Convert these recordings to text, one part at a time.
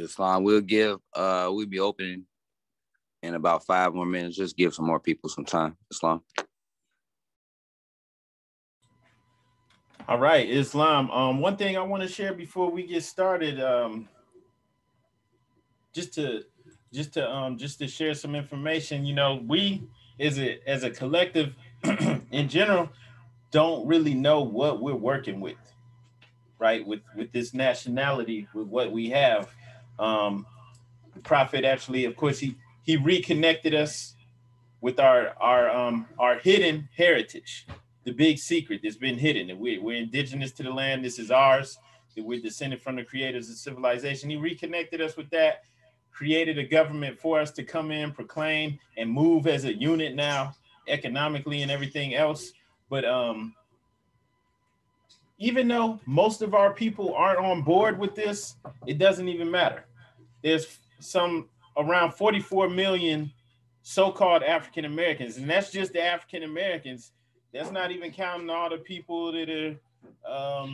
It's fine. We'll give, we'll be opening in about 5 more minutes. Just give some more people some time. Islam. All right, Islam. One thing I want to share before we get started, just to share some information. You know, we as a collective in general don't really know what we're working with, right? With this nationality, with what we have. The prophet actually, of course, he reconnected us with our hidden heritage, the big secret that's been hidden. That we're indigenous to the land. This is ours. That we're descended from the creators of civilization. He reconnected us with that, created a government for us to come in, proclaim, and move as a unit now, economically and everything else. But even though most of our people aren't on board with this, it doesn't even matter. There's some around 44 million so-called African Americans, and that's just the African Americans. That's not even counting all the people that are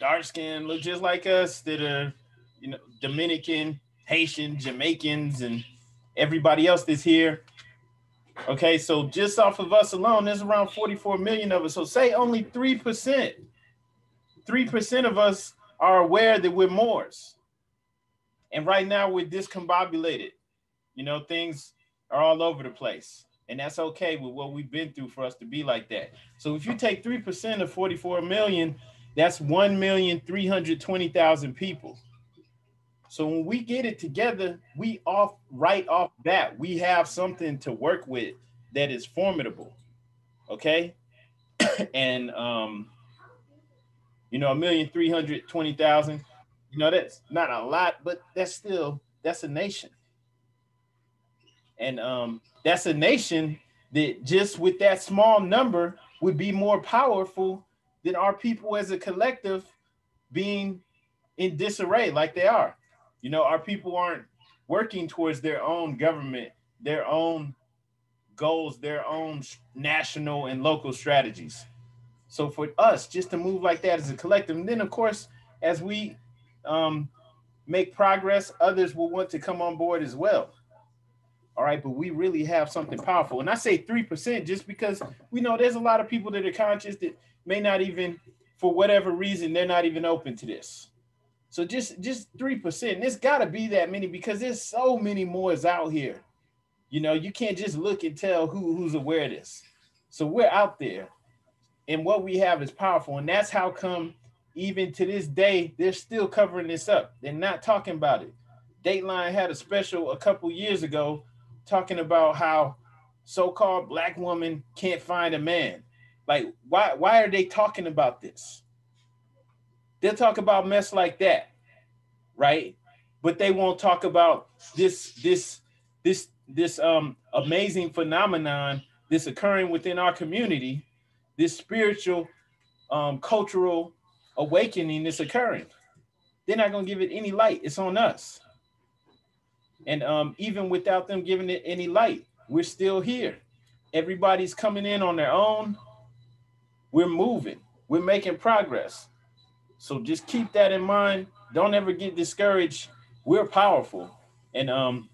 dark-skinned, look just like us, that are, you know, Dominican, Haitian, Jamaicans, and everybody else that's here. Okay, so just off of us alone, there's around 44 million of us. So say only 3% of us are aware that we're Moors. And right now we're discombobulated. You know, things are all over the place. And that's okay with what we've been through for us to be like that. So if you take 3% of 44 million, that's 1,320,000 people. So when we get it together, we right off bat, we have something to work with that is formidable, okay? And, you know, 1,320,000, you know, that's not a lot, but that's still, that's a nation. And that's a nation that just with that small number would be more powerful than our people as a collective being in disarray like they are. You know, our people aren't working towards their own government, their own goals, their own national and local strategies. So for us, just to move like that as a collective, and then of course, as we make progress, others will want to come on board as well. All right, but we really have something powerful. And I say 3% just because we know there's a lot of people that are conscious that may not even, for whatever reason, they're not even open to this. So just 3%, there's gotta be that many because there's so many Moors out here. You know, you can't just look and tell who's aware of this. So we're out there and what we have is powerful. And that's how come even to this day, they're still covering this up. They're not talking about it. Dateline had a special a couple years ago talking about how so-called Black woman can't find a man. Like, why are they talking about this? They'll talk about mess like that, right? But they won't talk about this amazing phenomenon that's occurring within our community, this spiritual, cultural awakening that's occurring. They're not gonna give it any light. It's on us. And even without them giving it any light, we're still here. Everybody's coming in on their own. We're moving. We're making progress. So just keep that in mind. Don't ever get discouraged. We're powerful. And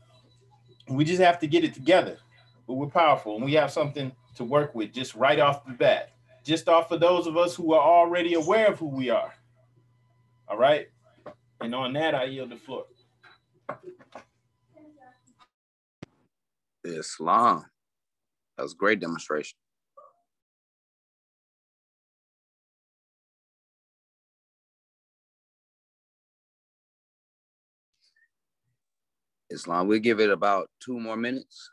we just have to get it together. But we're powerful and we have something to work with just right off the bat. Just off of those of us who are already aware of who we are. All right. And on that, I yield the floor. Islam. That was a great demonstration. Islam, we'll give it about 2 more minutes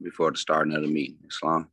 before the start of the meeting. Islam.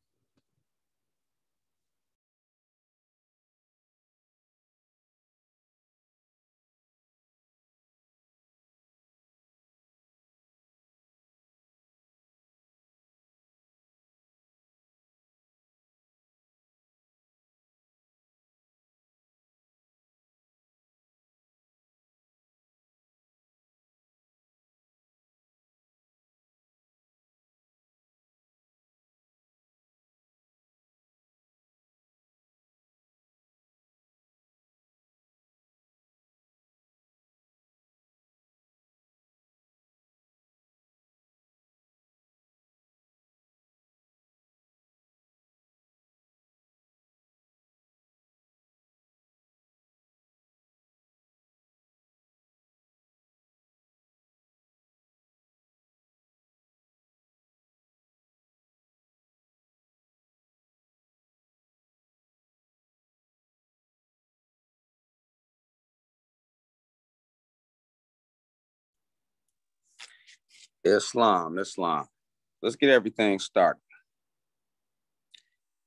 Islam. Let's get everything started.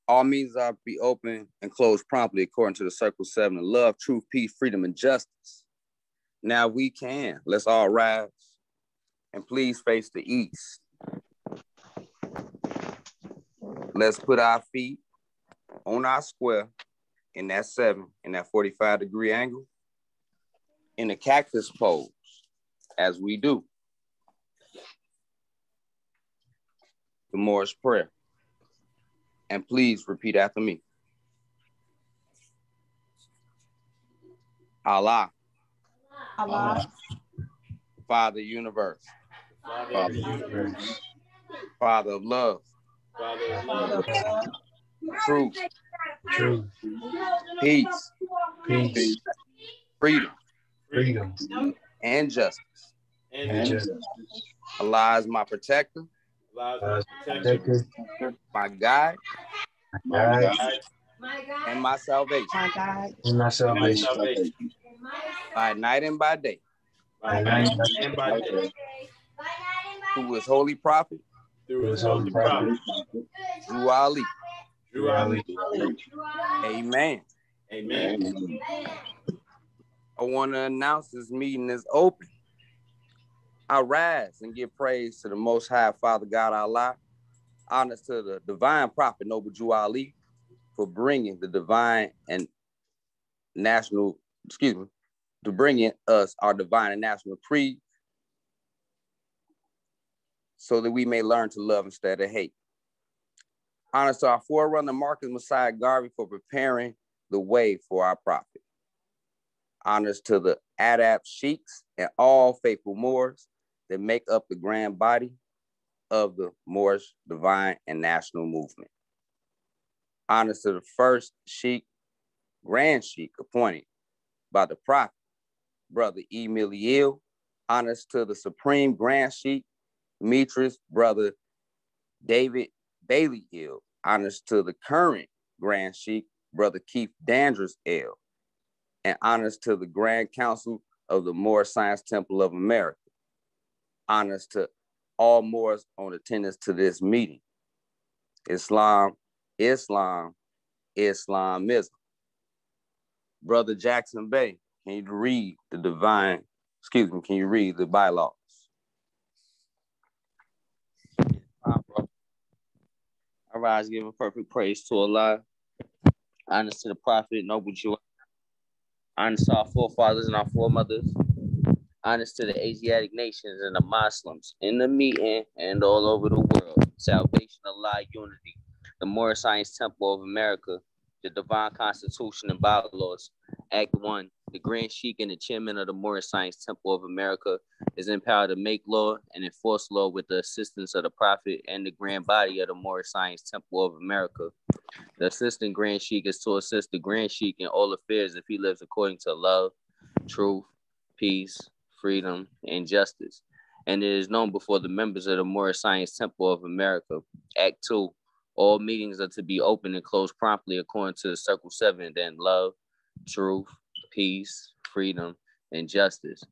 All means are to be open and closed promptly according to the Circle 7 of love, truth, peace, freedom, and justice. Now we can. Let's all rise and please face the east. Let's put our feet on our square in that 7, in that 45-degree angle, in the cactus pose, as we do. The Moorish prayer. And please repeat after me. Allah. Allah. Father universe. Father universe. Father of love. Father of love. Truth. Truth. Peace. Peace. Freedom. Freedom. And justice. And justice. Allah is my protector. Allah is my protector. My guide. My guide. And my salvation. My guide. And my salvation. By night and by day. By night and by day. Through his holy prophet. Through his holy prophet. Drew Ali. Drew Ali. Amen. Amen. I want to announce this meeting is open. I rise and give praise to the Most High Father God Allah. Honors to the divine prophet Noble Drew Ali for bringing the divine and national, to bringing us our divine and national creed so that we may learn to love instead of hate. Honors to our forerunner Marcus Mosiah Garvey for preparing the way for our prophet. Honors to the Adab Sheiks and all faithful Moors that make up the grand body of the Moorish divine and national movement. Honors to the first Sheikh, Grand Sheikh appointed by the prophet, Brother Emilie Hill. Honors to the Supreme Grand Sheikh, Demetrius, Brother David Bailey Hill. Honors to the current Grand Sheikh, Brother Keith Dandres Hill. And honors to the Grand Council of the Moorish Science Temple of America. Honors to all Moors on attendance to this meeting. Islamism. Brother Jackson Bey, can you read the divine, can you read the bylaws? I rise giving perfect praise to Allah. Honors to the prophet, Noble Drew. Honors to our forefathers and our foremothers. Honors to the Asiatic nations and the Muslims in the meeting and all over the world. Salvation, Allah, unity. The Moorish Science Temple of America. The Divine Constitution and Bylaws. Act 1. The Grand Sheikh and the Chairman of the Moorish Science Temple of America is empowered to make law and enforce law with the assistance of the Prophet and the Grand Body of the Moorish Science Temple of America. The Assistant Grand Sheikh is to assist the Grand Sheikh in all affairs if he lives according to love, truth, peace, freedom, and justice. And it is known before the members of the Moorish Science Temple of America. Act 2. All meetings are to be open and closed promptly according to the Circle 7, then love, truth, peace, freedom, and justice.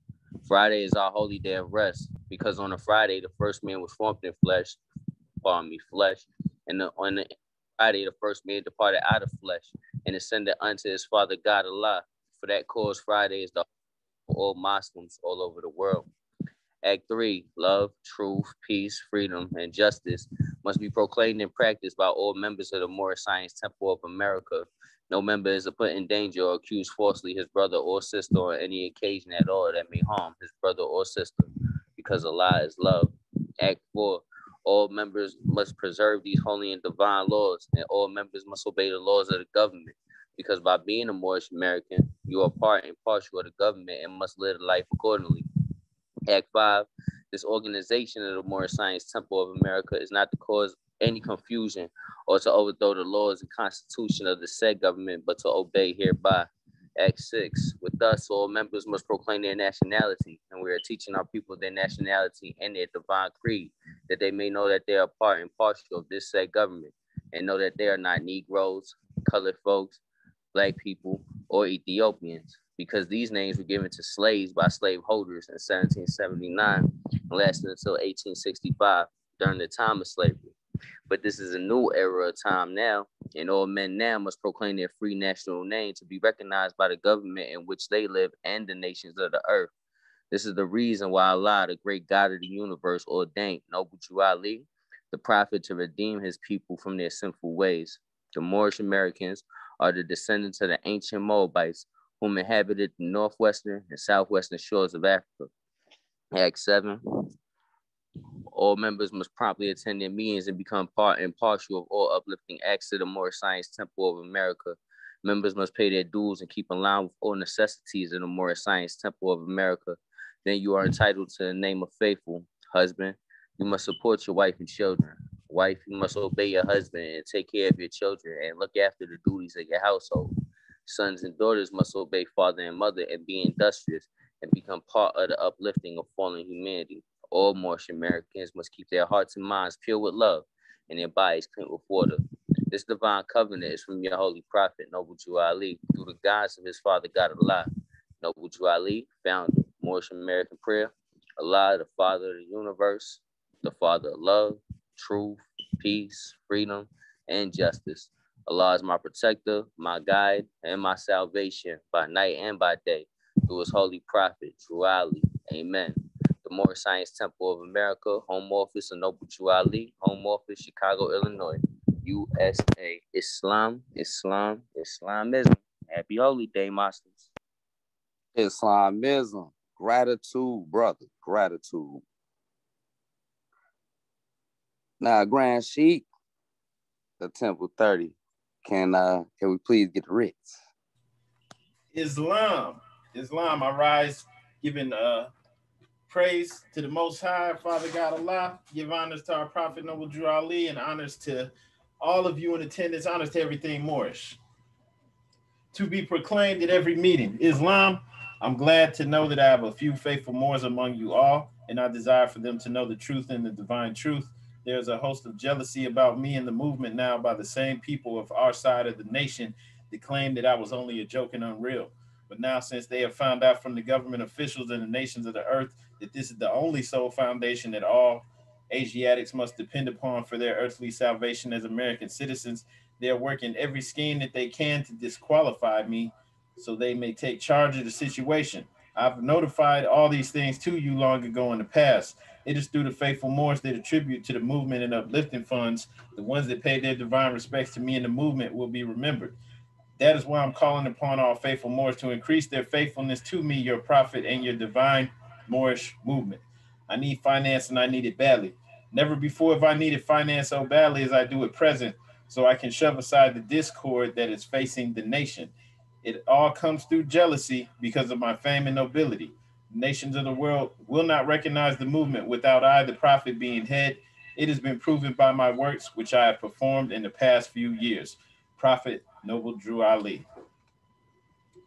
Friday is our holy day of rest because on a Friday, the first man was formed in flesh, and on the Friday, the first man departed out of flesh and ascended unto his Father God Allah. For that cause, Friday is the for all Muslims all over the world. Act 3, love, truth, peace, freedom, and justice must be proclaimed and practiced by all members of the Moorish Science Temple of America. No member is put in danger or accused falsely his brother or sister on any occasion at all that may harm his brother or sister, because Allah is love. Act 4, all members must preserve these holy and divine laws, and all members must obey the laws of the government, because by being a Moorish American, you are part and parcel of the government and must live life accordingly. Act 5, this organization of the Moorish Science Temple of America is not to cause any confusion or to overthrow the laws and constitution of the said government, but to obey hereby. Act 6, with us, all members must proclaim their nationality, and we are teaching our people their nationality and their divine creed, that they may know that they are part and parcel of this said government, and know that they are not Negroes, colored folks, Black people, or Ethiopians, because these names were given to slaves by slaveholders in 1779 and lasted until 1865 during the time of slavery. But this is a new era of time now, and all men now must proclaim their free national name to be recognized by the government in which they live and the nations of the earth. This is the reason why Allah, the great God of the universe, ordained Noble Drew Ali, the prophet, to redeem his people from their sinful ways. The Moorish Americans are the descendants of the ancient Moabites, whom inhabited the northwestern and southwestern shores of Africa. Act 7. All members must promptly attend their meetings and become part and partial of all uplifting acts of the Moorish Science Temple of America. Members must pay their dues and keep in line with all necessities of the Moorish Science Temple of America. Then you are entitled to the name of faithful. Husband, you must support your wife and children. Wife, you must obey your husband and take care of your children and look after the duties of your household. Sons and daughters must obey father and mother and be industrious and become part of the uplifting of fallen humanity. All Moorish Americans must keep their hearts and minds pure with love and their bodies clean with water. This divine covenant is from your holy prophet, Noble Drew Ali, through the guidance of his father, God Allah. Noble Drew Ali, founder, Moorish American prayer. Allah, the Father of the universe, the Father of love, truth, peace, freedom, and justice. Allah is my protector, my guide, and my salvation by night and by day, through his holy prophet, Drew Ali. Amen. The Moorish Science Temple of America, Home Office of Noble Drew Ali, Home Office, Chicago, Illinois, USA. Islamism. Happy Holy Day, Muslims. Islamism. Gratitude, brother. Gratitude. Now, Grand Sheik, the Temple 30, can we please get the writs? Islam, I rise, giving praise to the Most High, Father God Allah. Give honors to our prophet, Noble Drew Ali, and honors to all of you in attendance, honors to everything Moorish. To be proclaimed at every meeting, Islam, I'm glad to know that I have a few faithful Moors among you all, and I desire for them to know the truth and the divine truth. There's a host of jealousy about me and the movement now by the same people of our side of the nation that claimed that I was only a joke and unreal. But now, since they have found out from the government officials and the nations of the earth that this is the only sole foundation that all Asiatics must depend upon for their earthly salvation as American citizens, they're working every scheme that they can to disqualify me so they may take charge of the situation. I've notified all these things to you long ago in the past. It is through the faithful Moors that attribute to the movement and uplifting funds. The ones that pay their divine respects to me and the movement will be remembered. That is why I'm calling upon all faithful Moors to increase their faithfulness to me, your prophet, and your divine Moorish movement. I need finance, and I need it badly. Never before have I needed finance so badly as I do at present, so I can shove aside the discord that is facing the nation. It all comes through jealousy because of my fame and nobility. Nations of the world will not recognize the movement without I, the prophet, being head. It has been proven by my works, which I have performed in the past few years. Prophet Noble Drew Ali.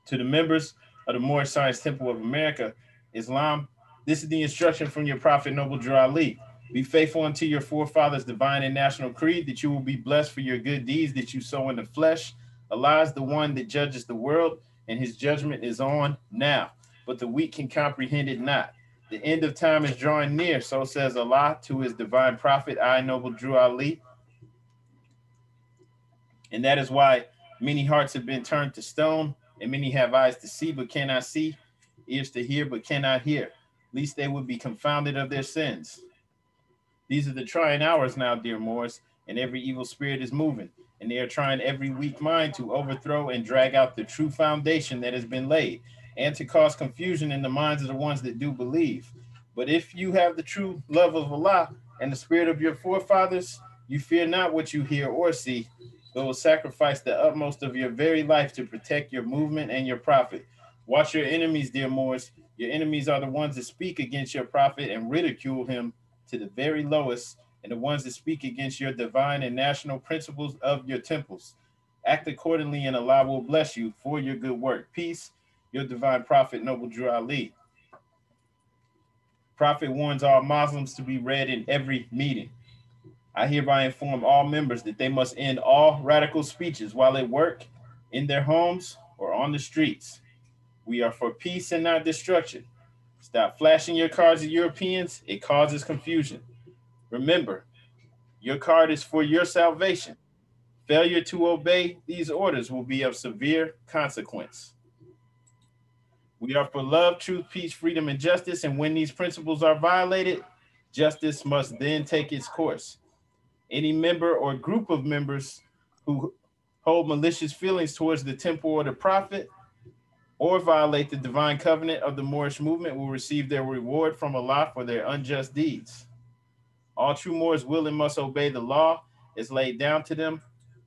To the members of the Moorish Science Temple of America, Islam, this is the instruction from your prophet Noble Drew Ali. Be faithful unto your forefathers' divine and national creed, that you will be blessed for your good deeds that you sow in the flesh. Allah is the one that judges the world, and his judgment is on now, but the weak can comprehend it not. The end of time is drawing near, so says Allah to his divine prophet, I, Noble Drew Ali. And that is why many hearts have been turned to stone, and many have eyes to see but cannot see, ears to hear but cannot hear, lest they would be confounded of their sins. These are the trying hours now, dear Moors, and every evil spirit is moving, and they are trying every weak mind to overthrow and drag out the true foundation that has been laid, and to cause confusion in the minds of the ones that do believe. But if you have the true love of Allah and the spirit of your forefathers, you fear not what you hear or see, but will sacrifice the utmost of your very life to protect your movement and your prophet. Watch your enemies, dear Moors. Your enemies are the ones that speak against your prophet and ridicule him to the very lowest, and the ones that speak against your divine and national principles of your temples. Act accordingly, and Allah will bless you for your good work. Peace. Your divine prophet, Noble Drew Ali. Prophet warns all Muslims to be read in every meeting. I hereby inform all members that they must end all radical speeches while at work, in their homes, or on the streets. We are for peace and not destruction. Stop flashing your cards at Europeans. It causes confusion. Remember, your card is for your salvation. Failure to obey these orders will be of severe consequence. We are for love, truth, peace, freedom, and justice. And when these principles are violated, justice must then take its course. Any member or group of members who hold malicious feelings towards the temple or the prophet or violate the divine covenant of the Moorish movement will receive their reward from Allah for their unjust deeds. All true Moors will and must obey the law as laid down to them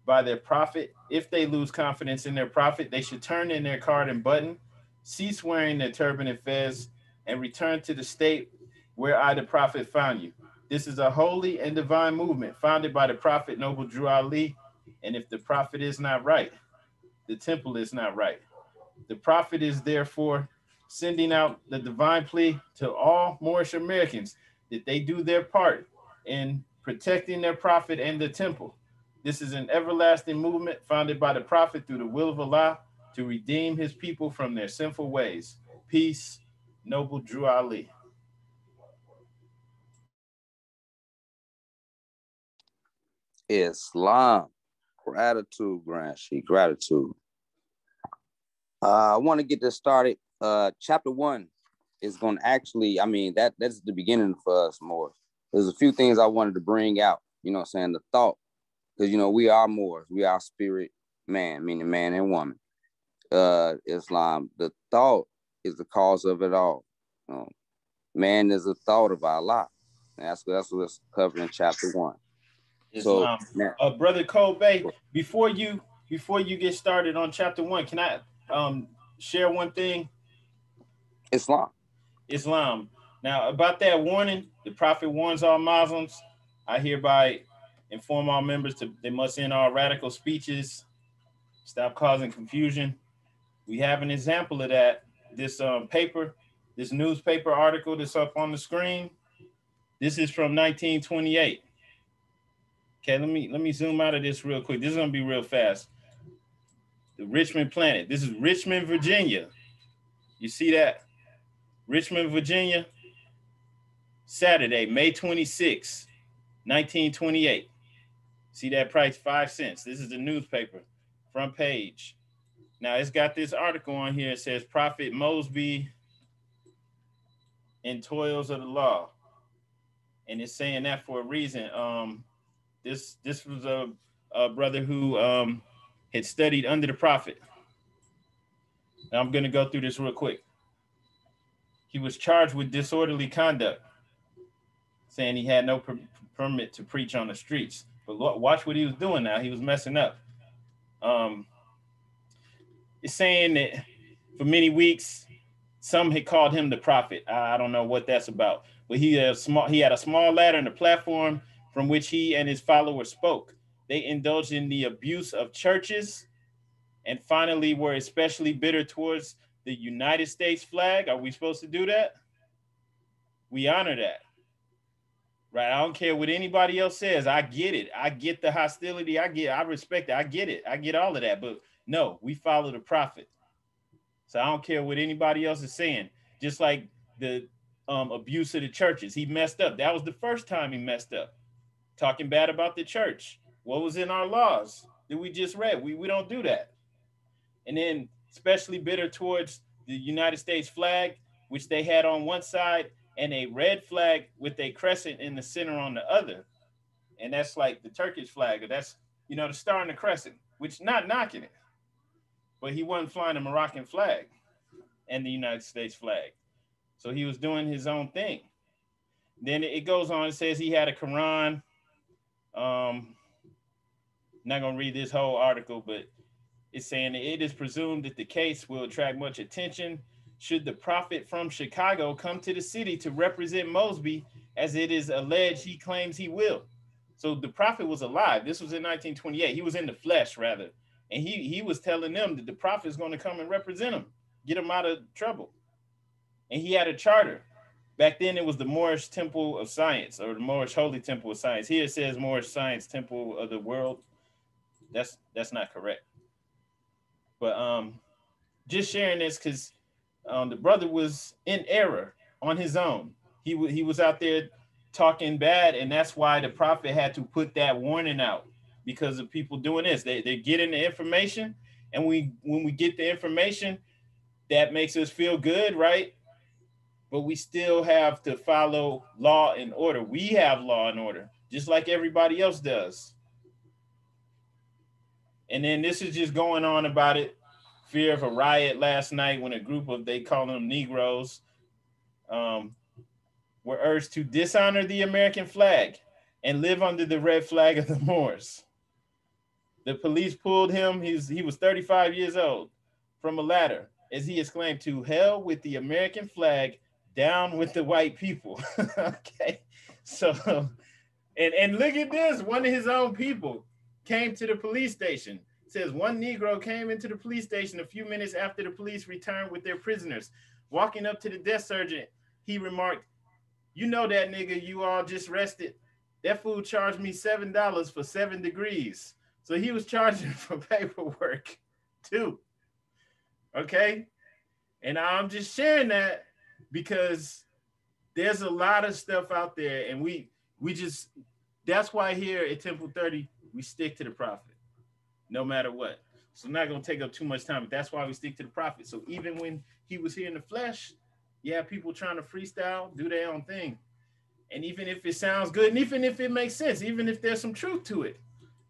by their prophet. If they lose confidence in their prophet, they should turn in their card and button, cease wearing their turban and fez, and return to the state where I, the prophet, found you. This is a holy and divine movement founded by the prophet Noble Drew Ali. And if the prophet is not right, the temple is not right. The prophet is therefore sending out the divine plea to all Moorish Americans that they do their part in protecting their prophet and the temple. This is an everlasting movement founded by the prophet through the will of Allah to redeem his people from their sinful ways. Peace, Noble Drew Ali. Islam. Gratitude, Grand Sheikh. Gratitude. I want to get this started. Chapter 1 is going to actually, I mean, that's the beginning for us Moors. There's a few things I wanted to bring out, you know what I'm saying, the thought. Because, you know, we are Moors. We are spirit man, meaning man and woman. Islam, the thought is the cause of it all. Man is the thought of Allah. And that's what's covered in chapter 1. Islam. So, Brother Cole Bey, before you get started on chapter 1, can I share one thing? Islam. Now, about that warning, the prophet warns all Muslims. I hereby inform all members they must end all radical speeches, stop causing confusion. We have an example of that. This this newspaper article that's up on the screen. This is from 1928. Okay, let me zoom out of this real quick. This is gonna be real fast. The Richmond Planet. This is Richmond, Virginia. You see that? Richmond, Virginia. Saturday, May 26, 1928. See that price, 5 cents. This is the newspaper, front page. Now it's got this article on here. It says Prophet Mosby in Toils of the Law. And it's saying that for a reason. This was a brother who had studied under the prophet. Now I'm going to go through this real quick. He was charged with disorderly conduct, saying he had no permit to preach on the streets. But look, watch what he was doing now. He was messing up. It's saying that for many weeks, some had called him the prophet. I don't know what that's about. But he had a small ladder and a platform from which he and his followers spoke. They indulged in the abuse of churches and finally were especially bitter towards the United States flag. Are we supposed to do that? We honor that, right? I don't care what anybody else says. I get it. I get the hostility. I respect it. I get it. I get all of that, but no, we follow the prophet. So I don't care what anybody else is saying. Just like the abuse of the churches, he messed up. That was the first time he messed up. Talking bad about the church. What was in our laws that we just read? We don't do that. And then especially bitter towards the United States flag, which they had on one side and a red flag with a crescent in the center on the other. And that's like the Turkish flag, or that's, you know, the star and the crescent, which not knocking it, but he wasn't flying the Moroccan flag and the United States flag. So he was doing his own thing. Then it goes on and says he had a Koran. Not gonna read this whole article, but it's saying it is presumed that the case will attract much attention should the prophet from Chicago come to the city to represent Mosby, as it is alleged he claims he will. So the prophet was alive. This was in 1928. He was in the flesh, rather, and he was telling them that the prophet is going to come and represent him, get him out of trouble. And he had a charter. Back then, it was the Moorish Temple of Science, or the Moorish Holy Temple of Science. Here it says Moorish Science Temple of the World. That's not correct. But just sharing this because The brother was in error on his own. He was out there talking bad, and that's why the prophet had to put that warning out, because of people doing this. They're getting the information, and when we get the information, that makes us feel good, right? But we still have to follow law and order. We have law and order, just like everybody else does. And then this is just going on about it. Fear of a riot last night when a group of, they call them Negroes, were urged to dishonor the American flag and live under the red flag of the Moors. The police pulled him, he was 35 years old, from a ladder as he exclaimed, "To hell with the American flag, down with the white people." Okay, so, and look at this, one of his own people came to the police station. It says one Negro came into the police station a few minutes after the police returned with their prisoners. Walking up to the desk sergeant, he remarked, "You know that nigga you all just arrested? That fool charged me $7 for 7 degrees." So he was charging for paperwork too, okay? And I'm just sharing that because there's a lot of stuff out there, and we just, that's why here at Temple 30, we stick to the prophet, no matter what. So I'm not gonna take up too much time, but that's why we stick to the prophet. So even when he was here in the flesh, yeah, people trying to freestyle, do their own thing. And even if it sounds good, and even if it makes sense, even if there's some truth to it,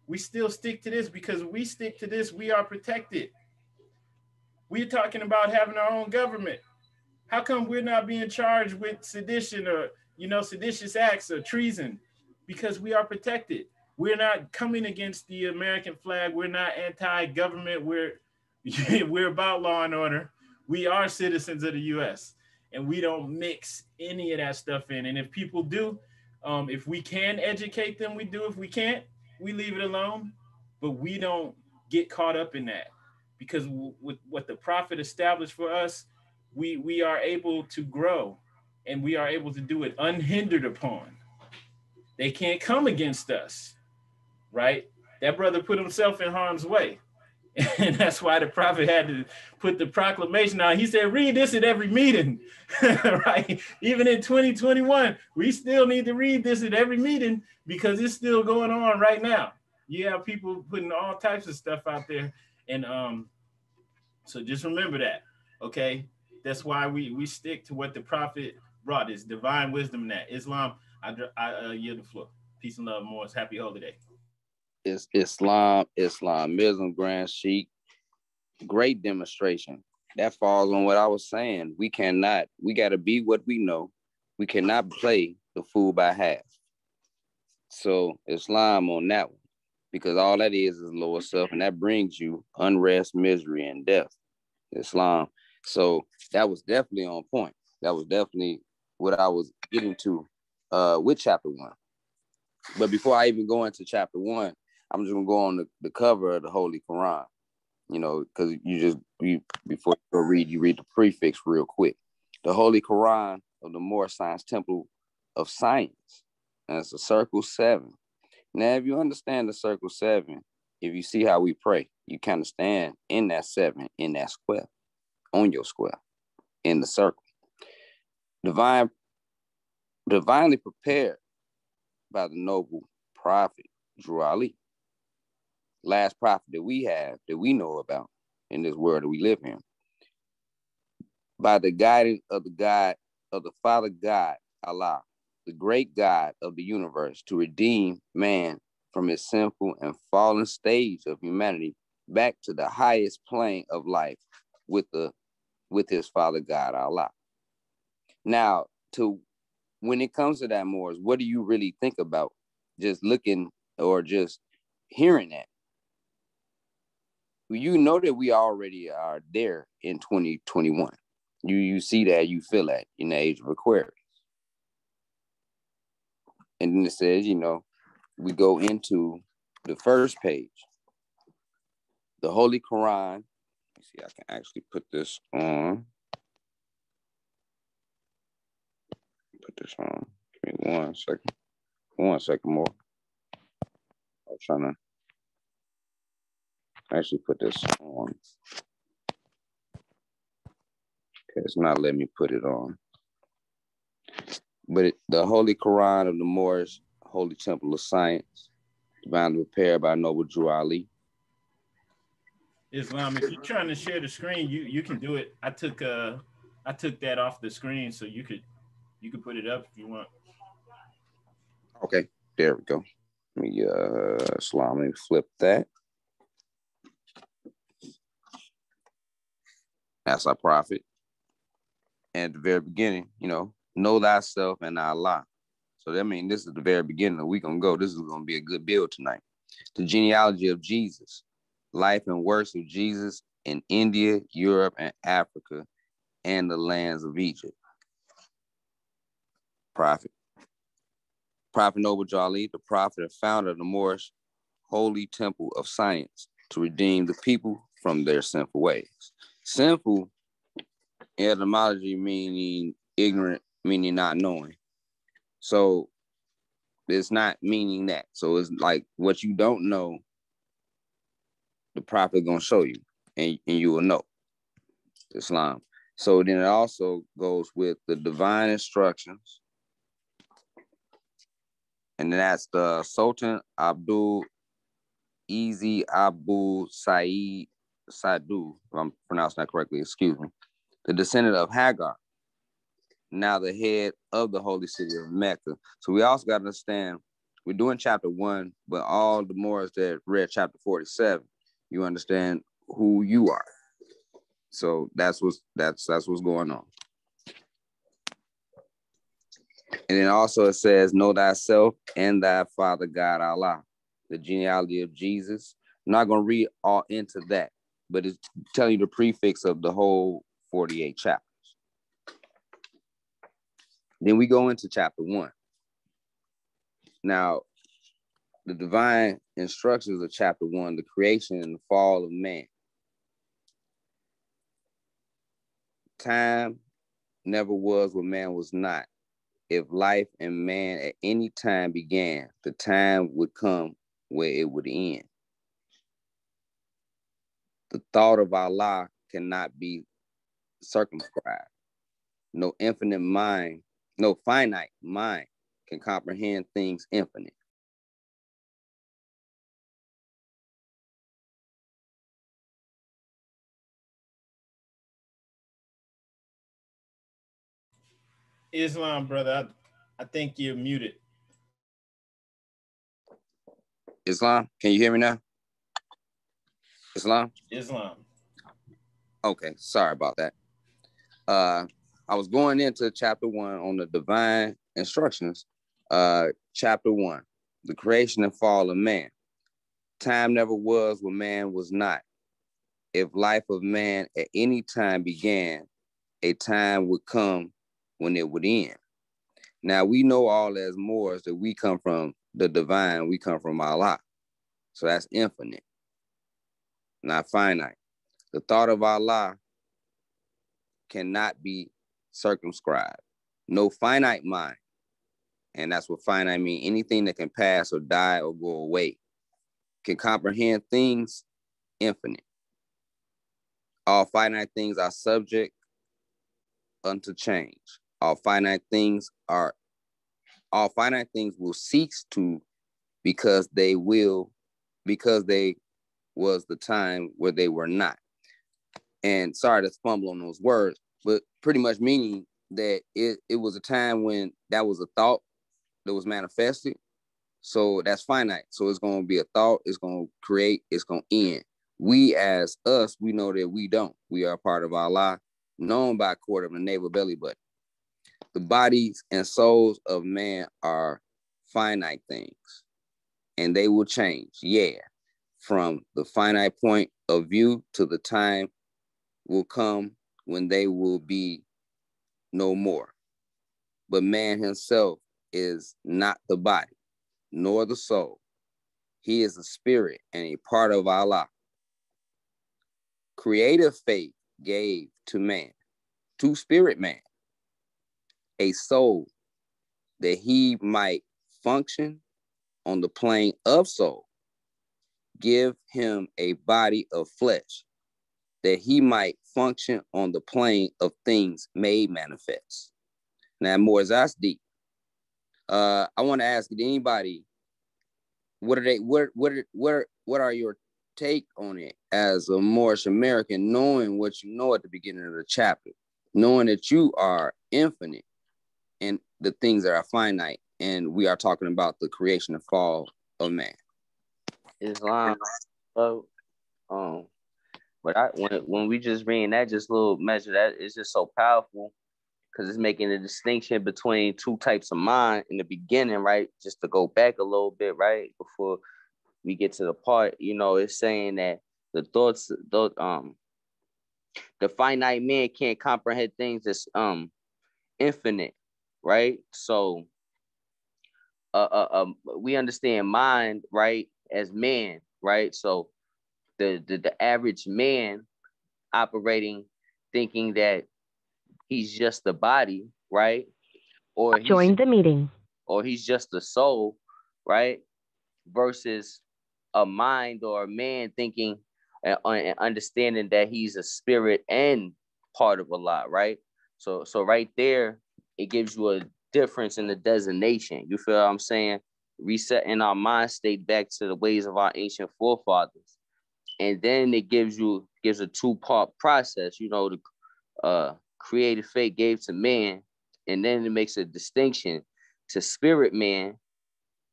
we still stick to this, because we stick to this, we are protected. We're talking about having our own government. How come we're not being charged with sedition or, you know, seditious acts or treason? Because we are protected. We're not coming against the American flag. We're not anti-government. We're about law and order. We are citizens of the U.S. and we don't mix any of that stuff in. And if people do, if we can educate them, we do. If we can't, we leave it alone. But we don't get caught up in that, because with what the prophet established for us, we are able to grow, and we are able to do it unhindered upon. They can't come against us. Right? That brother put himself in harm's way. And that's why the prophet had to put the proclamation out. He said, read this at every meeting, right? Even in 2021, we still need to read this at every meeting, because it's still going on right now. You have people putting all types of stuff out there. And so just remember that, okay? That's why we stick to what the prophet brought, is divine wisdom in that. Islam, I yield the floor. Peace and love, Moors. Happy holiday. It's Islamism, Grand Sheikh. Great demonstration. That falls on what I was saying. We got to be what we know. We cannot play the fool by half. So Islam on that one, because all that is lower self, and that brings you unrest, misery, and death. Islam. So that was definitely on point. That was definitely what I was getting to with chapter one. But before I even go into chapter one, I'm just gonna go on the cover of the Holy Quran, you know, because before you go read, you read the prefix real quick. The Holy Quran of the Moorish Science Temple of Science, and it's a circle 7. Now, if you understand the circle 7, if you see how we pray, you kind of stand in that 7, in that square, on your square, in the circle. Divinely prepared by the noble prophet Drew Ali. Last prophet that we have, that we know about in this world that we live in. By the guidance of the God, of the Father God, Allah, the great God of the universe, to redeem man from his sinful and fallen stage of humanity back to the highest plane of life with his Father God, Allah. Now, when it comes to that, Moors, what do you really think about just looking or just hearing that? You know that we already are there in 2021. You see that, you feel that in the age of Aquarius. And then it says, you know, we go into the first page. The Holy Quran. Let me see, I can actually put this on. This one. Give me 1 second. 1 second more. I'm trying to actually put this on. Okay, It's not letting me put it on. But the Holy Koran of the Moorish Holy Temple of Science, divinely prepared by Noble Drew Ali. Islam, if you're trying to share the screen, you can do it. I took that off the screen, so you could put it up if you want. Okay, there we go. Let me Islam, let me flip that. That's our prophet. And at the very beginning, you know thyself and Allah. So that means this is the very beginning. We're going to go. This is going to be a good build tonight. The genealogy of Jesus, life and works of Jesus in India, Europe, and Africa, and the lands of Egypt. Prophet Noble Drew Ali, the prophet and founder of the Moorish Holy Temple of Science, to redeem the people from their sinful ways. Sinful etymology meaning ignorant, meaning not knowing. So it's not meaning that. So it's like what you don't know, the prophet gonna show you, and you will know Islam. So then it also goes with the divine instructions, and that's the Sultan Abdul Aziz Abu Said Saidu, if I'm pronouncing that correctly, excuse me, the descendant of Hagar, now the head of the holy city of Mecca. So we also got to understand, we're doing chapter 1, but all the Moors that read chapter 47, you understand who you are. So that's what's going on. And then also it says, know thyself and thy father God Allah, the genealogy of Jesus. I'm not going to read all into that, but it's telling you the prefix of the whole 48 chapters. Then we go into chapter 1. Now, the divine instructions of chapter 1, the creation and the fall of man. Time never was what man was not. If life and man at any time began, the time would come where it would end. The thought of Allah cannot be circumscribed. No infinite mind, no finite mind can comprehend things infinite. Islam, brother, I think you're muted. Islam, can you hear me now? Islam. Okay, sorry about that. I was going into chapter 1 on the divine instructions. Chapter 1, the creation and fall of man. Time never was when man was not. If life of man at any time began, a time would come when it would end. Now we know all as Moors that we come from the divine, we come from Allah. So that's infinite, not finite. The thought of Allah cannot be circumscribed. No finite mind. And that's what finite means. Anything that can pass or die or go away can comprehend things infinite. All finite things are subject unto change. All finite things will cease to because they was the time where they were not. And sorry to fumble on those words, but pretty much meaning that it was a time when that was a thought that was manifested. So that's finite. So it's going to be a thought. It's going to create. It's going to end. We as us, we know that we don't. We are a part of Allah, known by a quarter of a navel belly button. The bodies and souls of man are finite things, and they will change. Yeah. From the finite point of view to the time will come when they will be no more. But man himself is not the body, nor the soul. He is a spirit and a part of Allah. Creative faith gave to man, to spirit man, a soul that he might function on the plane of soul. Give him a body of flesh that he might function on the plane of things made manifest. Now, Moorish, deep. I want to ask anybody, what are your take on it as a Moorish American, knowing what you know at the beginning of the chapter, knowing that you are infinite and the things that are finite, and we are talking about the creation and fall of man. Islam, so, but when we just reading that just little measure, that is just so powerful, because it's making a distinction between two types of mind in the beginning, right? Just to go back a little bit, right? Before we get to the part, you know, it's saying that the thoughts, the finite man can't comprehend things that's infinite, right? So we understand mind, right, as man, right? So the average man operating, thinking that he's just a body, right? Or join the meeting. Or he's just a soul, right? Versus a mind or a man thinking and understanding that he's a spirit and part of a lot, right? So right there, it gives you a difference in the designation. You feel what I'm saying? Resetting our mind state back to the ways of our ancient forefathers. And then it gives a two-part process, you know, the creative fate gave to man, and then it makes a distinction to spirit man,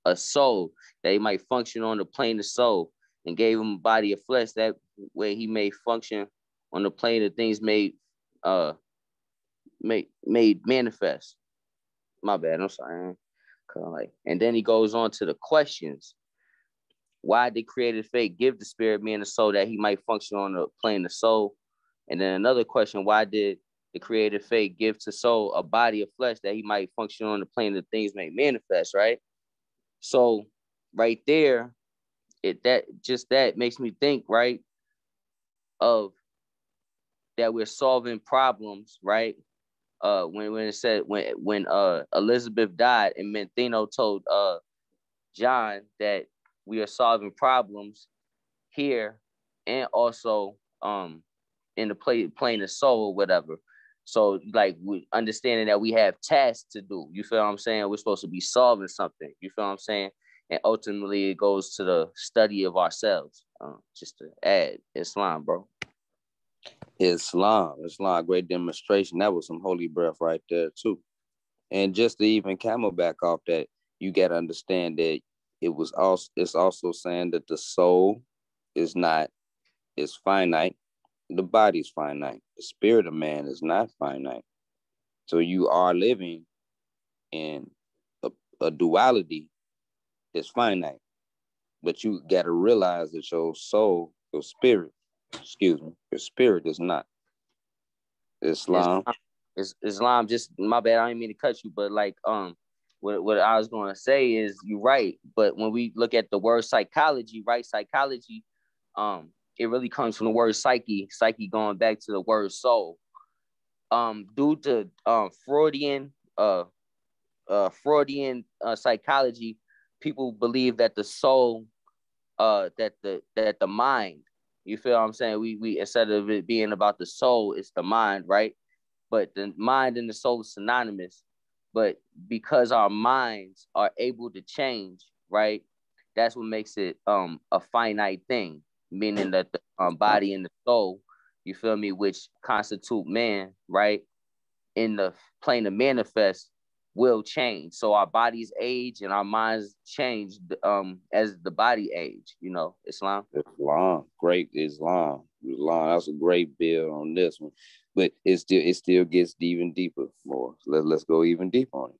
a soul, that he might function on the plane of soul, and gave him a body of flesh, that way he may function on the plane of things made manifest. My bad, I'm sorry. And then he goes on to the questions. Why did creative fate give the spirit man a soul that he might function on the plane of soul? And then another question, why did the creative fate give to soul a body of flesh that he might function on the plane of things made manifest, right? So right there, that makes me think, right, of that we're solving problems, right? When it said when Elizabeth died and Menthino told John that we are solving problems here and also in the plane of soul or whatever. So like we understanding that we have tasks to do. You feel what I'm saying? We're supposed to be solving something. You feel what I'm saying? And ultimately it goes to the study of ourselves. Just to add, Islam, bro. Islam, great demonstration. That was some holy breath right there too. And just to even camelback off that, you got to understand that it's also saying that the soul is finite, the body's finite, the spirit of man is not finite. So you are living in a duality that's finite, but you got to realize that your soul, your spirit, your spirit is not. Islam, just my bad, I didn't mean to cut you, but like what I was gonna say is you're right, but when we look at the word psychology, right? Psychology, it really comes from the word psyche going back to the word soul. Due to Freudian psychology, people believe that the soul that the mind. You feel what I'm saying? We instead of it being about the soul, it's the mind, right? But the mind and the soul is synonymous. But because our minds are able to change, right? That's what makes it a finite thing, meaning that the body and the soul, you feel me, which constitute man, right? In the plane of manifest will change. So our bodies age and our minds change as the body age, you know, Islam. Islam. That's a great build on this one. But it still gets even deeper more. So let's go even deeper on it.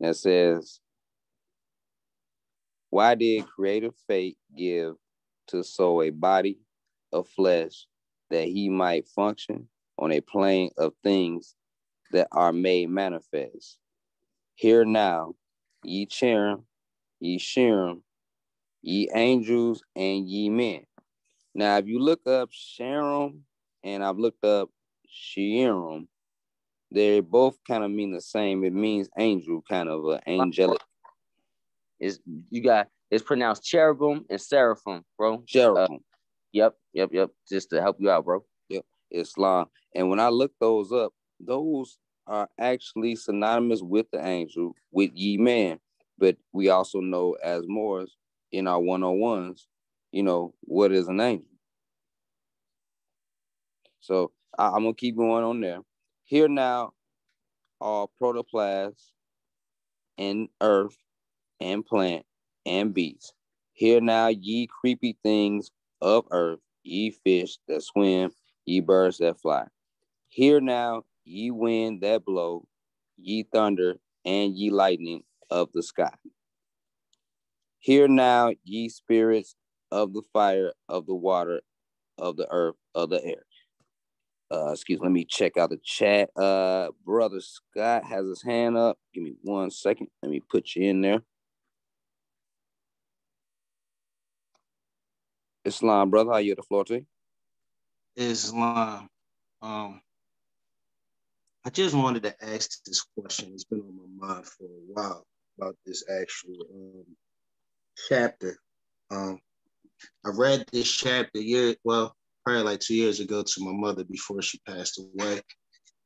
And it says, why did creative fate give to soul a body of flesh that he might function on a plane of things that are made manifest? Hear now, ye cherem, ye sherim, ye angels, and ye men. Now, if you look up sherim, and I've looked up sherim, they both kind of mean the same. It means angel, kind of an angelic. It's pronounced cherubim and seraphim, bro. Cherubim. Yep. Just to help you out, bro. Yep. Islam. And when I look those up, those are actually synonymous with the angel, with ye man. But we also know as Moors in our one-on-ones, you know, what is an angel? So I'm going to keep going on there. Here now are protoplasm and earth and plant and beast. Here now ye creepy things of earth, ye fish that swim, ye birds that fly. Here now ye wind that blow, ye thunder and ye lightning of the sky. Hear now, ye spirits of the fire, of the water, of the earth, of the air. Let me check out the chat. Brother Scott has his hand up. Give me 1 second. Let me put you in there. Islam, brother, how you at the floor to? Islam. I just wanted to ask this question. It's been on my mind for a while about this actual chapter. I read this chapter probably like 2 years ago to my mother before she passed away.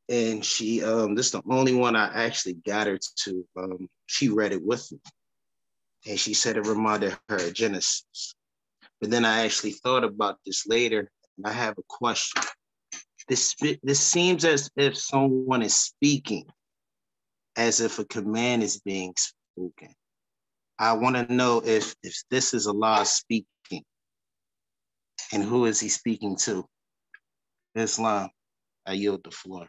And she, this is the only one I actually got her to. She read it with me. And she said it reminded her of Genesis. But then I actually thought about this later, and I have a question. This seems as if someone is speaking, as if a command is being spoken. I want to know if this is Allah speaking, and who is he speaking to? Islam, I yield the floor.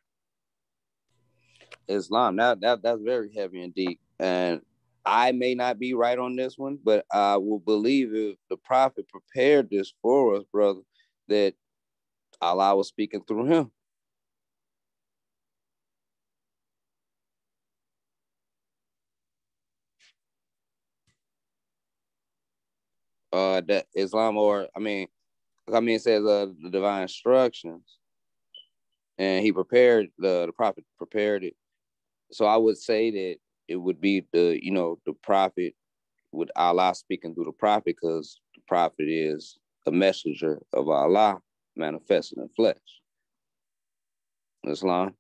Islam, that's very heavy indeed. And I may not be right on this one, but I will believe if the prophet prepared this for us, brother, that Allah was speaking through him. That Islam, or it says the divine instructions, and he prepared the prophet prepared it. So I would say that it would be the prophet, with Allah speaking through the prophet, because the prophet is a messenger of Allah, manifested in flesh. Islam.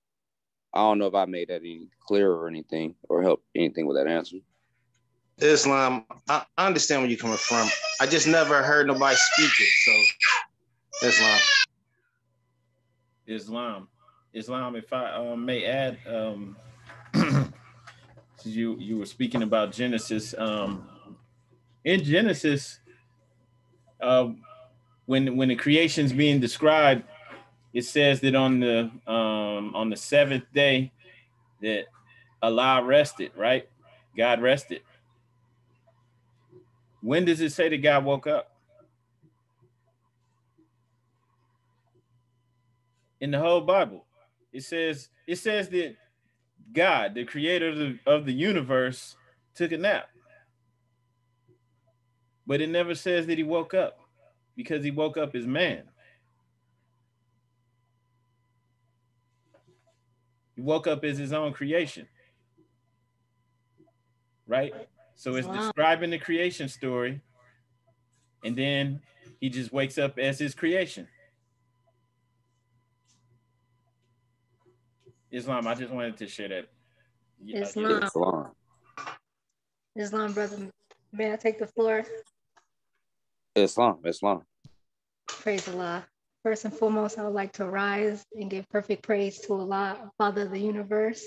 I don't know if I made that any clearer or anything, or helped anything with that answer. Islam, I understand where you're coming from. I just never heard nobody speak it. So, Islam. If I may add, you were speaking about Genesis. In Genesis, when the creation's being described, it says that on the seventh day that Allah rested, right? God rested. When does it say that God woke up? In the whole Bible, it says that God, the creator of the universe, took a nap. But it never says that he woke up, because he woke up as man. He woke up as his own creation, right? So it's describing the creation story, and then he just wakes up as his creation. Islam, I just wanted to share that. Islam, brother, may I take the floor? Islam. Praise Allah. First and foremost, I would like to rise and give perfect praise to Allah, Father of the universe.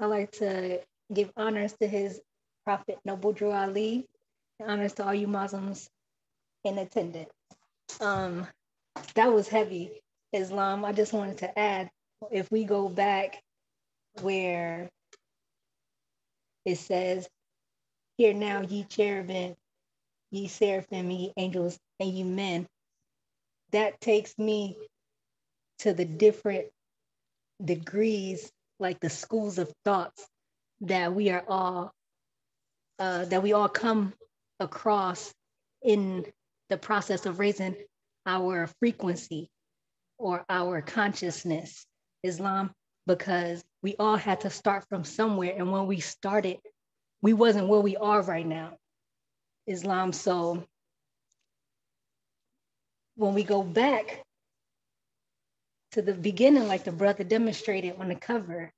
I'd like to give honors to his prophet, Noble Drew Ali, and honors to all you Muslims in attendance. That was heavy, Islam. I just wanted to add, if we go back where it says, "Hear now, ye cherubim, ye seraphim, ye angels, and ye men," that takes me to the different degrees, like the schools of thoughts that we are all, come across in the process of raising our frequency or our consciousness, Islam, because we all had to start from somewhere. And when we started, we wasn't where we are right now, Islam. So when we go back to the beginning, like the brother demonstrated on the cover.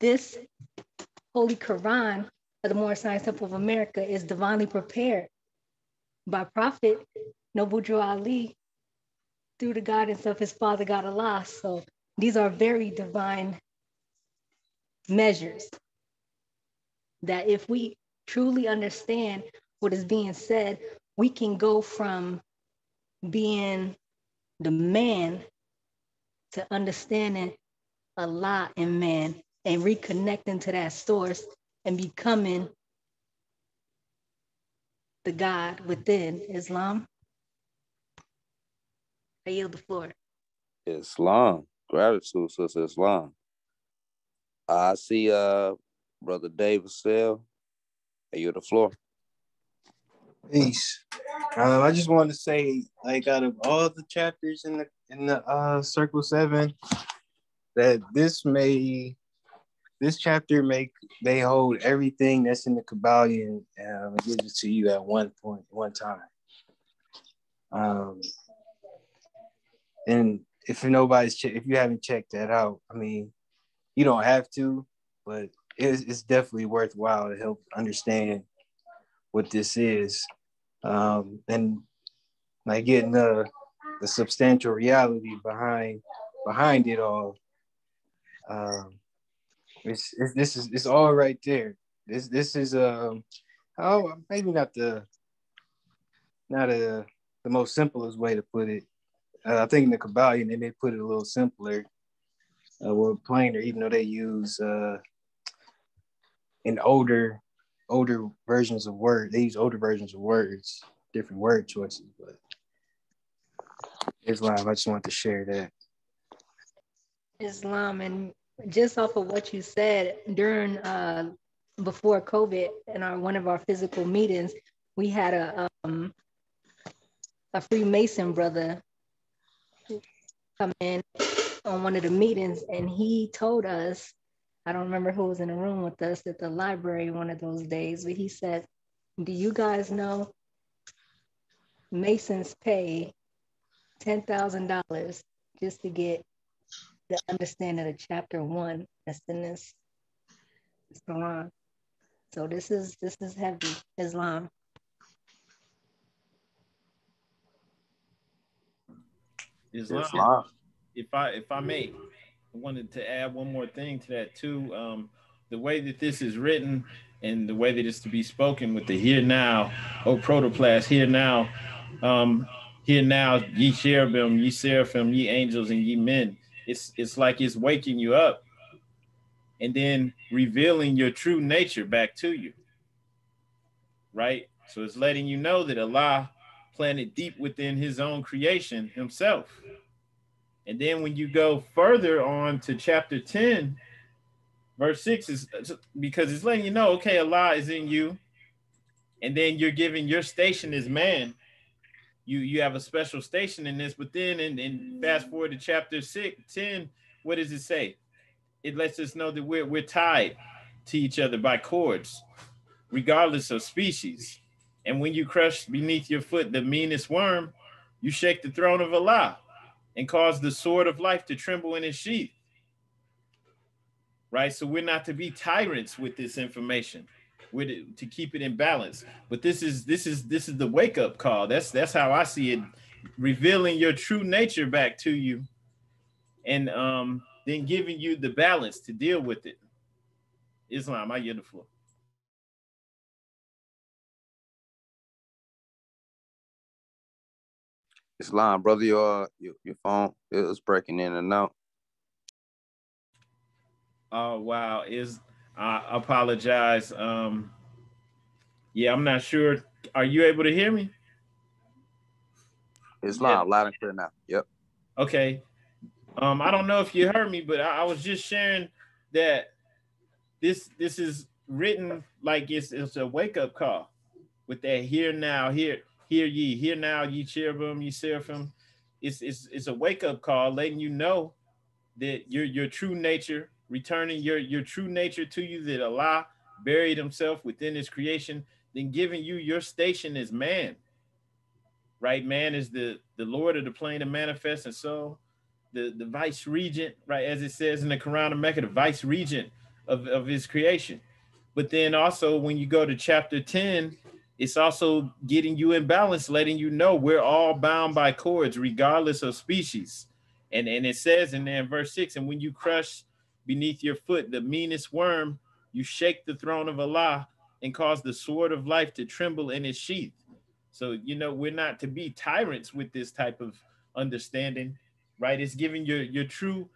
This Holy Quran of the Moorish Science Temple of America is divinely prepared by Prophet Noble Drew Ali through the guidance of his father, God Allah. So these are very divine measures that if we truly understand what is being said, we can go from being the man to understanding Allah and man and reconnecting to that source and becoming the God within Islam. I yield the floor. Islam. Gratitude, Sister Islam. I see Brother David Hill. I yield the floor. Peace. I just want to say, like, out of all the chapters in the Circle 7, that this chapter hold everything that's in the Kybalion and gives it to you at one time. And if you haven't checked that out, I mean, you don't have to, but it's definitely worthwhile to help understand what this is, and like getting the substantial reality behind it all. It's all right there. This is maybe not the most simplest way to put it. I think in the Kybalion they may put it a little simpler, or plainer, even though they use an older versions of words. They use older versions of words, different word choices. But Islam, I just want to share that. Islam, and just off of what you said during before COVID, in one of our physical meetings, we had a Freemason brother come in on one of the meetings, and he told us, I don't remember who was in the room with us at the library one of those days, but he said, do you guys know Masons pay $10,000 just to get the understanding of chapter 1 that's in this Quran? So this is heavy, Islam. Islam. If I may, I wanted to add one more thing to that too. The way that this is written and the way that it's to be spoken with the here now, oh protoplast, here now, ye cherubim, ye seraphim, ye angels, and ye men. It's like it's waking you up and then revealing your true nature back to you, right? So it's letting you know that Allah planted deep within his own creation himself. And then when you go further on to chapter 10, verse 6, is because it's letting you know, okay, Allah is in you. And then you're given your station as man. You have a special station in this, but then and fast forward to chapter 10, what does it say? It lets us know that we're tied to each other by cords, regardless of species. And when you crush beneath your foot the meanest worm, you shake the throne of Allah and cause the sword of life to tremble in its sheath, right? So we're not to be tyrants with this information. We're to keep it in balance. But this is the wake-up call. That's how I see it, revealing your true nature back to you, and then giving you the balance to deal with it. Islam, I yield the floor. Islam, brother, your phone is breaking in and out. Oh wow, I apologize. Yeah, I'm not sure. Are you able to hear me? Islam, yeah. Loud and clear now. Yep. Okay. I don't know if you heard me, but I was just sharing that this is written like it's a wake up call with that here now here. Hear ye, hear now, ye cherubim, ye seraphim. It's a wake-up call, letting you know that your true nature, returning your true nature to you, that Allah buried himself within his creation, then giving you your station as man. Right? Man is the Lord of the plane of manifest and soul, the vice regent, right? As it says in the Quran of Mecca, the vice regent of his creation. But then also when you go to chapter 10, it's also getting you in balance, letting you know we're all bound by cords regardless of species. And it says in there in verse 6, and when you crush beneath your foot the meanest worm, you shake the throne of Allah and cause the sword of life to tremble in its sheath. So, you know, we're not to be tyrants with this type of understanding, right? It's giving your true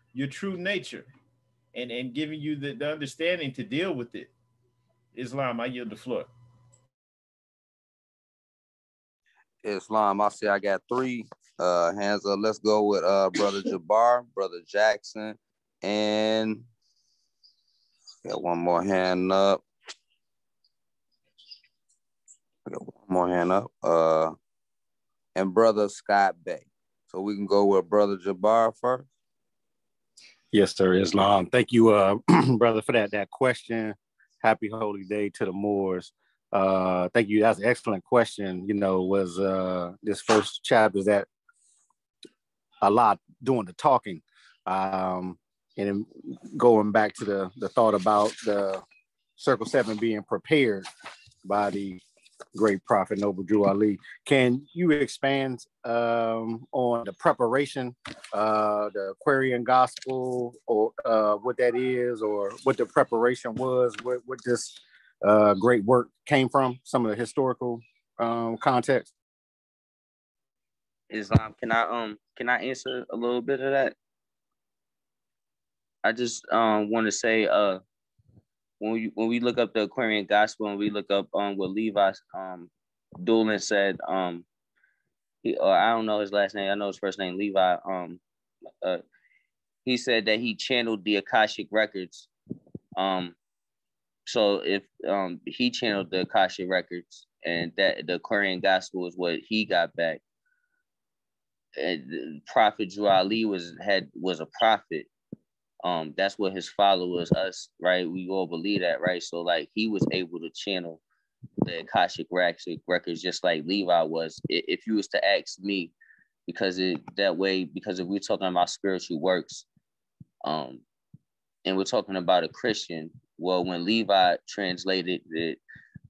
nature and giving you the understanding to deal with it. Islam, I yield the floor. Islam, I see I got three hands up. Let's go with Brother Jabbar, Brother Jackson, and got one more hand up. I got one more hand up. And Brother Scott Bey. So we can go with Brother Jabbar first. Yes, sir, Islam. Thank you, brother, for that question. Happy Holy Day to the Moors. Thank you. That's an excellent question. You know, was this first chapter is that Allah doing the talking, and going back to the thought about the Circle 7 being prepared by the great prophet Noble Drew Ali. Can you expand on the preparation, the Aquarian Gospel, or what that is, or what the preparation was, what this great work came from, some of the historical context? Islam, can I answer a little bit of that? I just want to say when we look up the Aquarian Gospel and we look up what Levi Doolin said, I don't know his last name, I know his first name, Levi. He said that he channeled the Akashic records. So if he channeled the Akashic records, and that the Aquarian Gospel is what he got back. And Prophet Drew Ali was a prophet. That's what his followers, us, right? We all believe that, right? So like he was able to channel the Akashic records just like Levi was. If you was to ask me, because if we're talking about spiritual works, and we're talking about a Christian, well, when Levi translated it,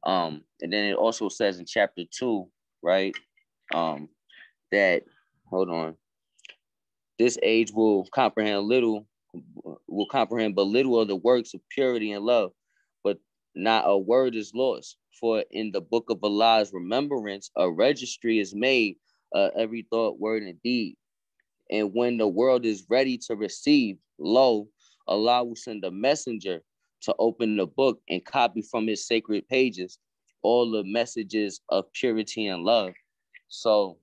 and then it also says in chapter 2, right? That, hold on, this age will comprehend but little of the works of purity and love, but not a word is lost. For in the book of Allah's remembrance, a registry is made of every thought, word, and deed. And when the world is ready to receive, lo, Allah will send a messenger to open the book and copy from his sacred pages all the messages of purity and love. So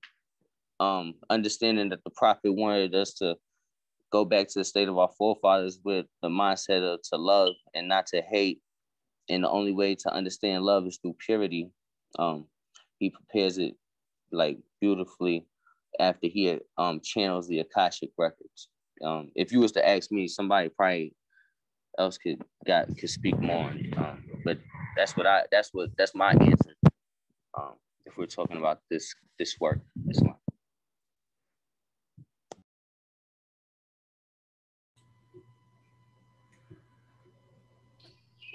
understanding that the prophet wanted us to go back to the state of our forefathers with the mindset of to love and not to hate. And the only way to understand love is through purity. He prepares it like beautifully after he channels the Akashic records. If you was to ask me, somebody probably else could speak more on it. But that's my answer. If we're talking about this work, this one.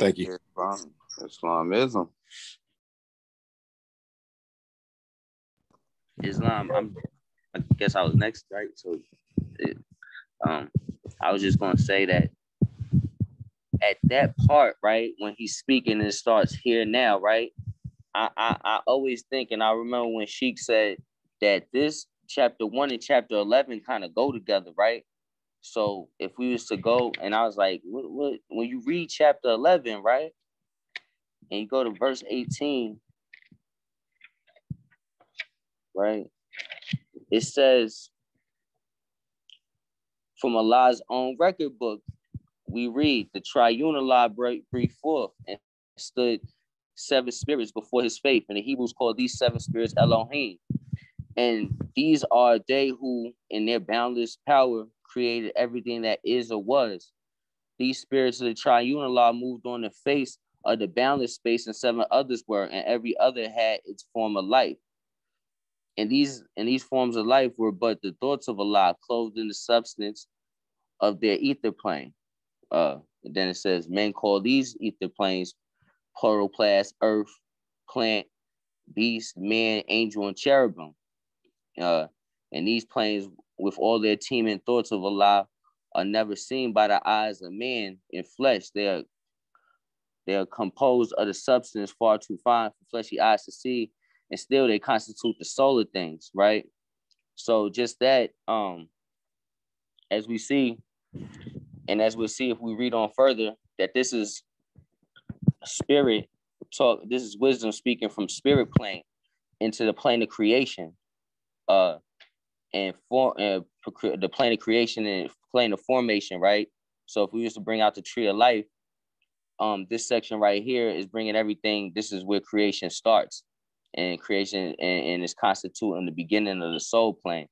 Thank you. Islam. I guess I was next, right? So, I was just gonna say that at that part, right, when he's speaking and it starts here now, right? I always think, and I remember when Sheikh said that this chapter 1 and chapter 11 kind of go together, right? So if we was to go, and I was like, what, when you read chapter 11, right? And you go to verse 18, right? It says, from Allah's own record book, we read, the triune Allah breathed forth and stood 7 spirits before his face. And the Hebrews call these 7 spirits Elohim. And these are they who, in their boundless power, created everything that is or was. These spirits of the triune Allah moved on the face of the boundless space, and 7 others were, and every other had its form of life. And these forms of life were but the thoughts of Allah clothed in the substance of their ether plane. And then it says, men call these ether planes poroplast, earth, plant, beast, man, angel, and cherubim. And these planes, with all their teeming thoughts of Allah, are never seen by the eyes of man in flesh. They are composed of the substance far too fine for fleshy eyes to see, and still they constitute the solar things, right? So just that, as we see, and as we'll see if we read on further, that this is spirit talk, this is wisdom speaking from spirit plane into the plane of creation, and for the plane of creation and plane of formation, right? So if we used to bring out the tree of life, this section right here is bringing everything. This is where creation starts, and creation and is constituting the beginning of the soul plane.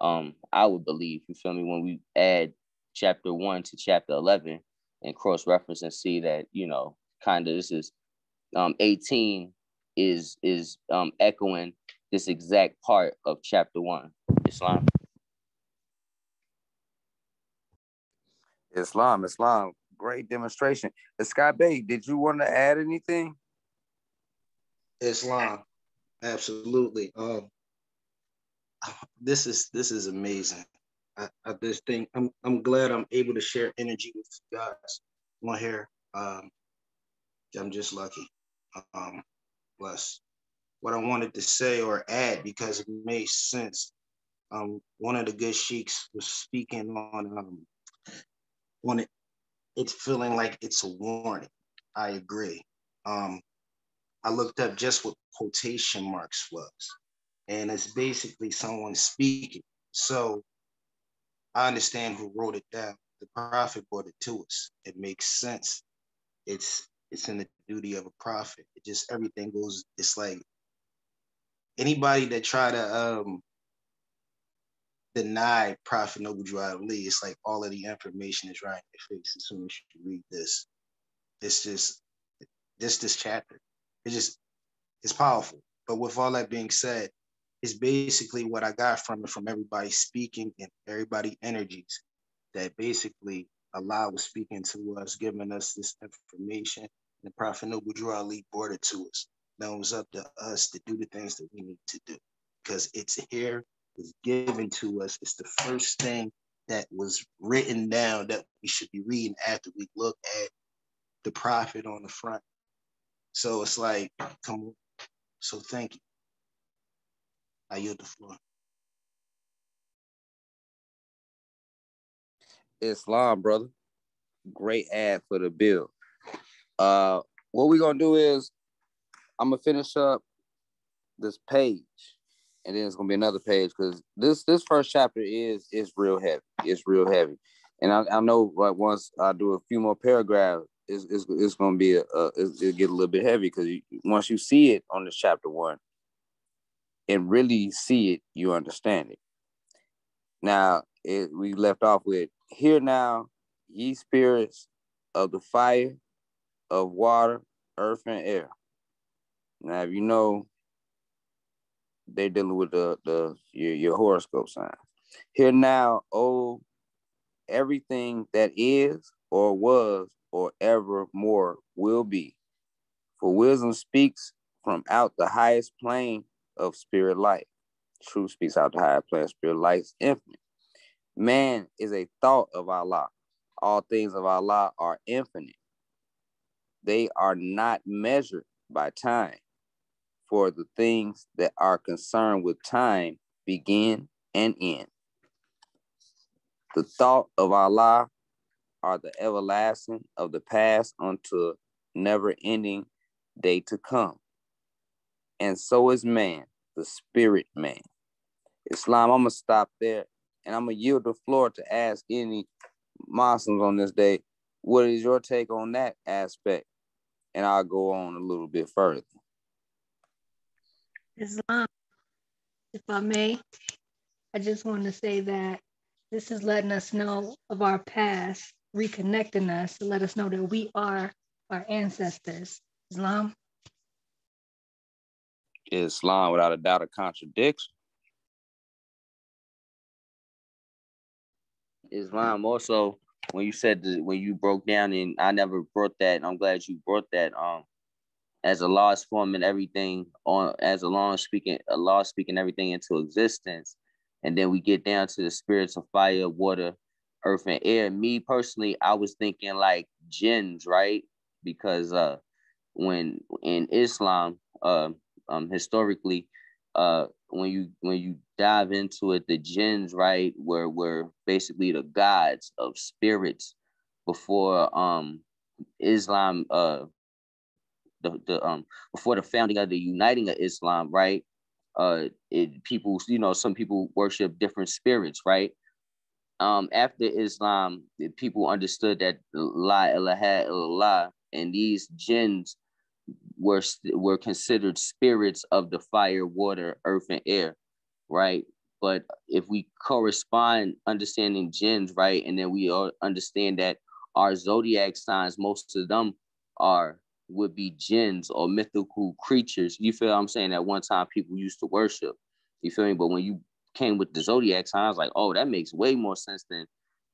I would believe, you feel me, when we add chapter 1 to chapter 11 and cross-reference and see that, you know, kind of this is 18 is echoing this exact part of chapter 1. Islam. Great demonstration. Scott Bey, did you want to add anything? Islam, absolutely. This is amazing. I just think I'm glad I'm able to share energy with you guys on here. I'm just lucky, blessed. What I wanted to say or add, because it made sense. One of the good sheiks was speaking on it. It's feeling like it's a warning. I agree. I looked up just what quotation marks was, and it's basically someone speaking. So I understand who wrote it down. The prophet brought it to us. It makes sense. It's in the duty of a prophet. It just, everything goes, it's like anybody that try to deny Prophet Noble Drew Ali, it's like all of the information is right in your face as soon as you read this. It's just, this chapter, it's powerful. But with all that being said, it's basically what I got from it, from everybody speaking and everybody energies, that basically Allah was speaking to us, giving us this information. The Prophet Noble Drew Ali brought it to us. Now it was up to us to do the things that we need to do, because it's here, it's given to us. It's the first thing that was written down that we should be reading after we look at the prophet on the front. So it's like, come on. So thank you. I yield the floor. Islam, brother. Great ad for the bill. What we're going to do is I'm going to finish up this page, and then it's going to be another page, because this first chapter is real heavy. It's real heavy. And I know, like, once I do a few more paragraphs, it's going to be it'll get a little bit heavy, because once you see it on this chapter 1 and really see it, you understand it. Now, we left off with, "Hear now, ye spirits of the fire, of water, earth, and air." Now, if you know, they're dealing with your horoscope sign. "Hear now, O everything that is, or was, or evermore will be. For wisdom speaks from out the highest plane of spirit life. Truth speaks out the highest plane of spirit life, infinite. Man is a thought of Allah. All things of Allah are infinite. They are not measured by time. For the things that are concerned with time begin and end. The thought of Allah are the everlasting of the past unto never-ending day to come. And so is man, the spirit man." Islam, I'm going to stop there, and I'm going to yield the floor to ask any Muslims on this day, what is your take on that aspect? And I'll go on a little bit further. Islam, if I may, I just want to say that this is letting us know of our past, reconnecting us to let us know that we are our ancestors. Islam. Islam without a doubt it contradicts. Islam also, when you said when you broke down, and I never brought that, and I'm glad you brought that. As a law is forming everything on, as a law speaking everything into existence, and then we get down to the spirits of fire, water, earth, and air. Me personally, I was thinking like jinns, right? Because when in Islam, historically, when you dive into it, the jinns, right, were basically the gods of spirits before Islam, before the founding of the uniting of Islam, right? People, some people worship different spirits, right? After Islam, people understood that la ilaha illallah, and these jinns were considered spirits of the fire, water, earth, and air, right? But if we correspond understanding jinns, right, and then we all understand that our zodiac signs, most of them would be jinns or mythical creatures. You feel what I'm saying? At one time, people used to worship. You feel me? But when you came with the zodiac sign, I was like, oh, that makes way more sense than,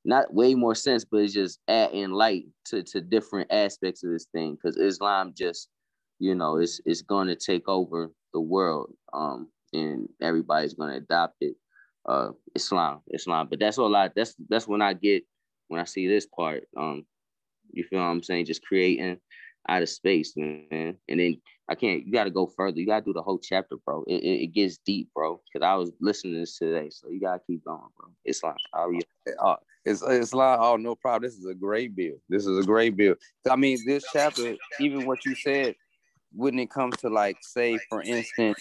not way more sense, but it's just adding light to different aspects of this thing. Because Islam just, it's going to take over the world, and everybody's going to adopt it. Islam. But that's all I. That's when I get, when I see this part. You feel what I'm saying? Just creating out of space, man. And then you got to go further. You got to do the whole chapter, bro. It gets deep, bro, because I was listening to this today. So you got to keep going, bro. Islam. Islam. Oh, no problem. This is a great bill. I mean, this chapter, even what you said, when it comes to, like, say, for instance,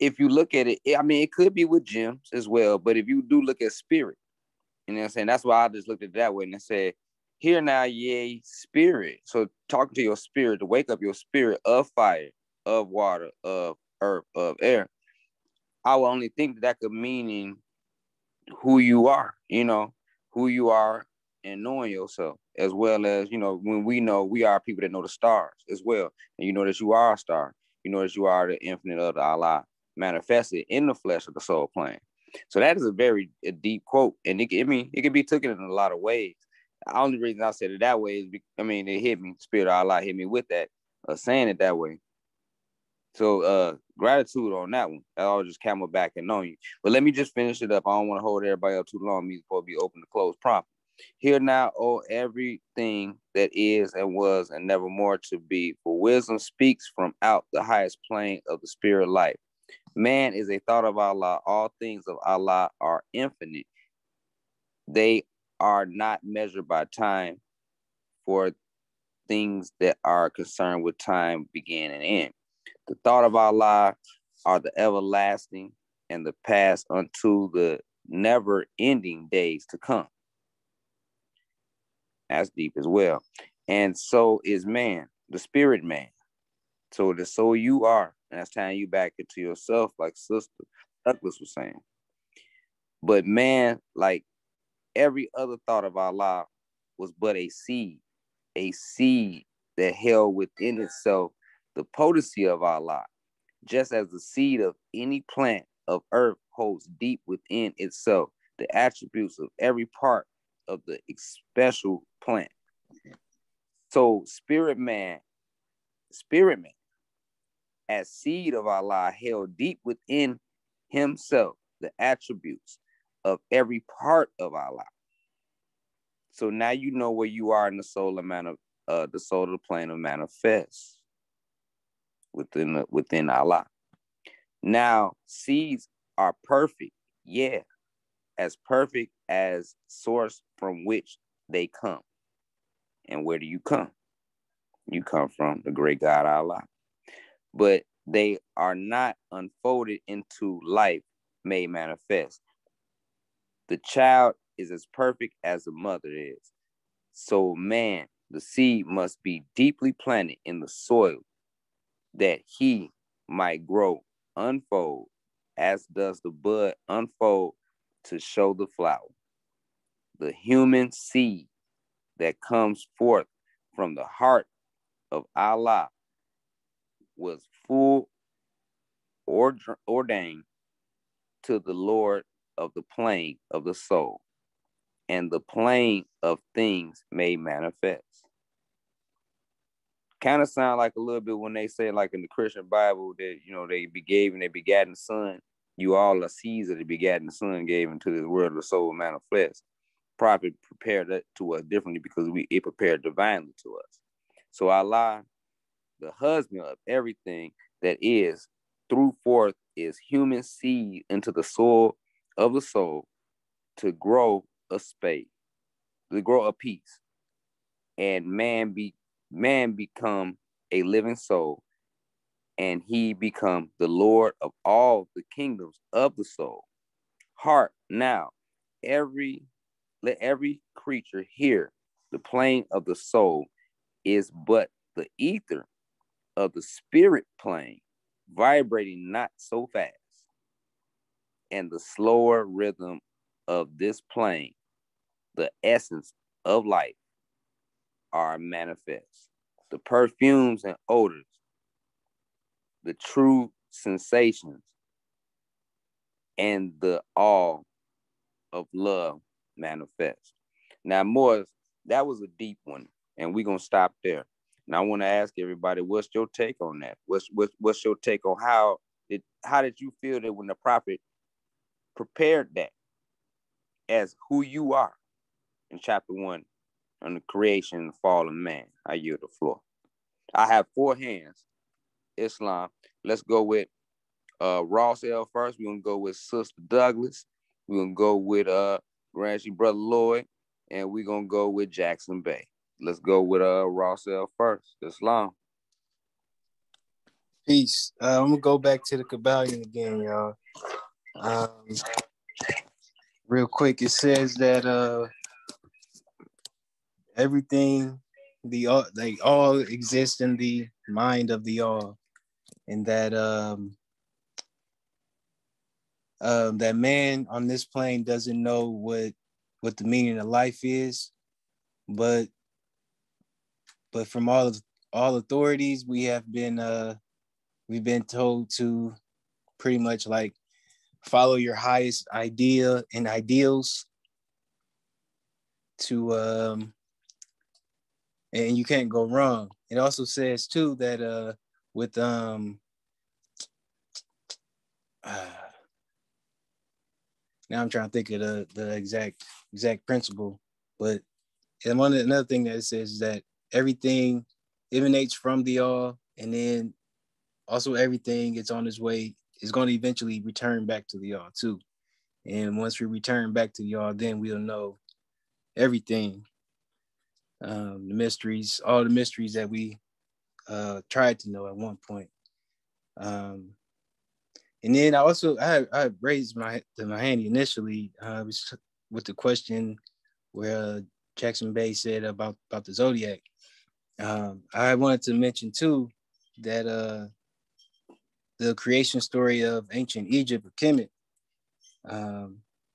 if you look at it, I mean, it could be with gems as well, but if you do look at spirit, you know what I'm saying? That's why I just looked at it that way, and I said, "Hear now, yea, spirit." So talking to your spirit, to wake up your spirit of fire, of water, of earth, of air. I would only think that could mean in who you are, and knowing yourself, as well as, when we know we are people that know the stars as well. And you know that you are a star. You know that you are the infinite of the Allah manifested in the flesh of the soul plane. So that is a very deep quote. And it can be taken in a lot of ways. The only reason I said it that way is, it hit me. Spirit of Allah hit me with that, saying it that way. So gratitude on that one. I was just camelbacking on you. But let me just finish it up. I don't want to hold everybody up too long. Me supposed to be open to close prompt. Hear now, oh, everything that is and was and nevermore to be. For wisdom speaks from out the highest plane of the spirit life. Man is a thought of Allah. All things of Allah are infinite. They are not measured by time, for things that are concerned with time begin and end. The thought of Allah are the everlasting and the past unto the never-ending days to come. That's deep as well. And so is man, the spirit man. So you are, and that's tying you back into yourself, like Sister Douglas was saying. But man, like every other thought of Allah, was but a seed that held within itself the potency of Allah, just as the seed of any plant of earth holds deep within itself the attributes of every part of the special plant. So spirit man, as seed of Allah, held deep within himself the attributes of every part of Allah. So now you know where you are in the solar man of the solar plane of manifest within Allah. Now seeds are perfect, yeah, as perfect as source from which they come. And where do you come? You come from the great God Allah. But they are not unfolded into life made manifest. The child is as perfect as the mother is. So man, the seed must be deeply planted in the soil that he might grow, unfold, as does the bud unfold to show the flower. The human seed that comes forth from the heart of Allah was full ordained to the Lord of the plane of the soul and the plane of things made manifest. Kind of sound like a little bit when they say, like in the Christian Bible, that, you know, they begave and they begat the Son. You all are seeds that the begotten Son gave into this world of the soul manifest. Prophet prepared that to us differently because it prepared divinely to us. So Allah, the husband of everything that is, through forth is human seed into the soil of the soul to grow a spade, to grow a piece, and man become a living soul, and he become the Lord of all the kingdoms of the soul. Heart now, let every creature hear the plane of the soul is but the ether of the spirit plane, vibrating not so fast, and the slower rhythm of this plane, the essence of life, are manifest. The perfumes and odors, the true sensations, and the awe of love manifest. Now, Morris, that was a deep one, and we're gonna stop there. And I want to ask everybody, what's your take on that? What's your take on how did you feel that when the prophet prepared that as who you are in chapter 1 on the creation and fall of man? I yield the floor. I have four hands. Islam. Let's go with Ross L first. We're gonna go with Sister Douglas. We're gonna go with Grandsy Brother Lloyd, and we're gonna go with Jackson Bey. Let's go with Ross L first. Islam. Peace. I'm gonna go back to the Kybalion again, y'all. Real quick, it says that everything, they all exist in the mind of the all, and that that man on this plane doesn't know what the meaning of life is, but from all authorities we have been we've been told to pretty much like follow your highest idea and ideals to and you can't go wrong. It also says too that now I'm trying to think of the exact principle, but and another thing that it says is that everything emanates from the all, and then also everything it's on its way is going to eventually return back to the all too. And once we return back to the all, then we'll know everything. The mysteries, all the mysteries that we tried to know at one point, and then I also I raised my hand initially with the question where Jackson Bey said about the zodiac. I wanted to mention too that the creation story of ancient Egypt of Kemet,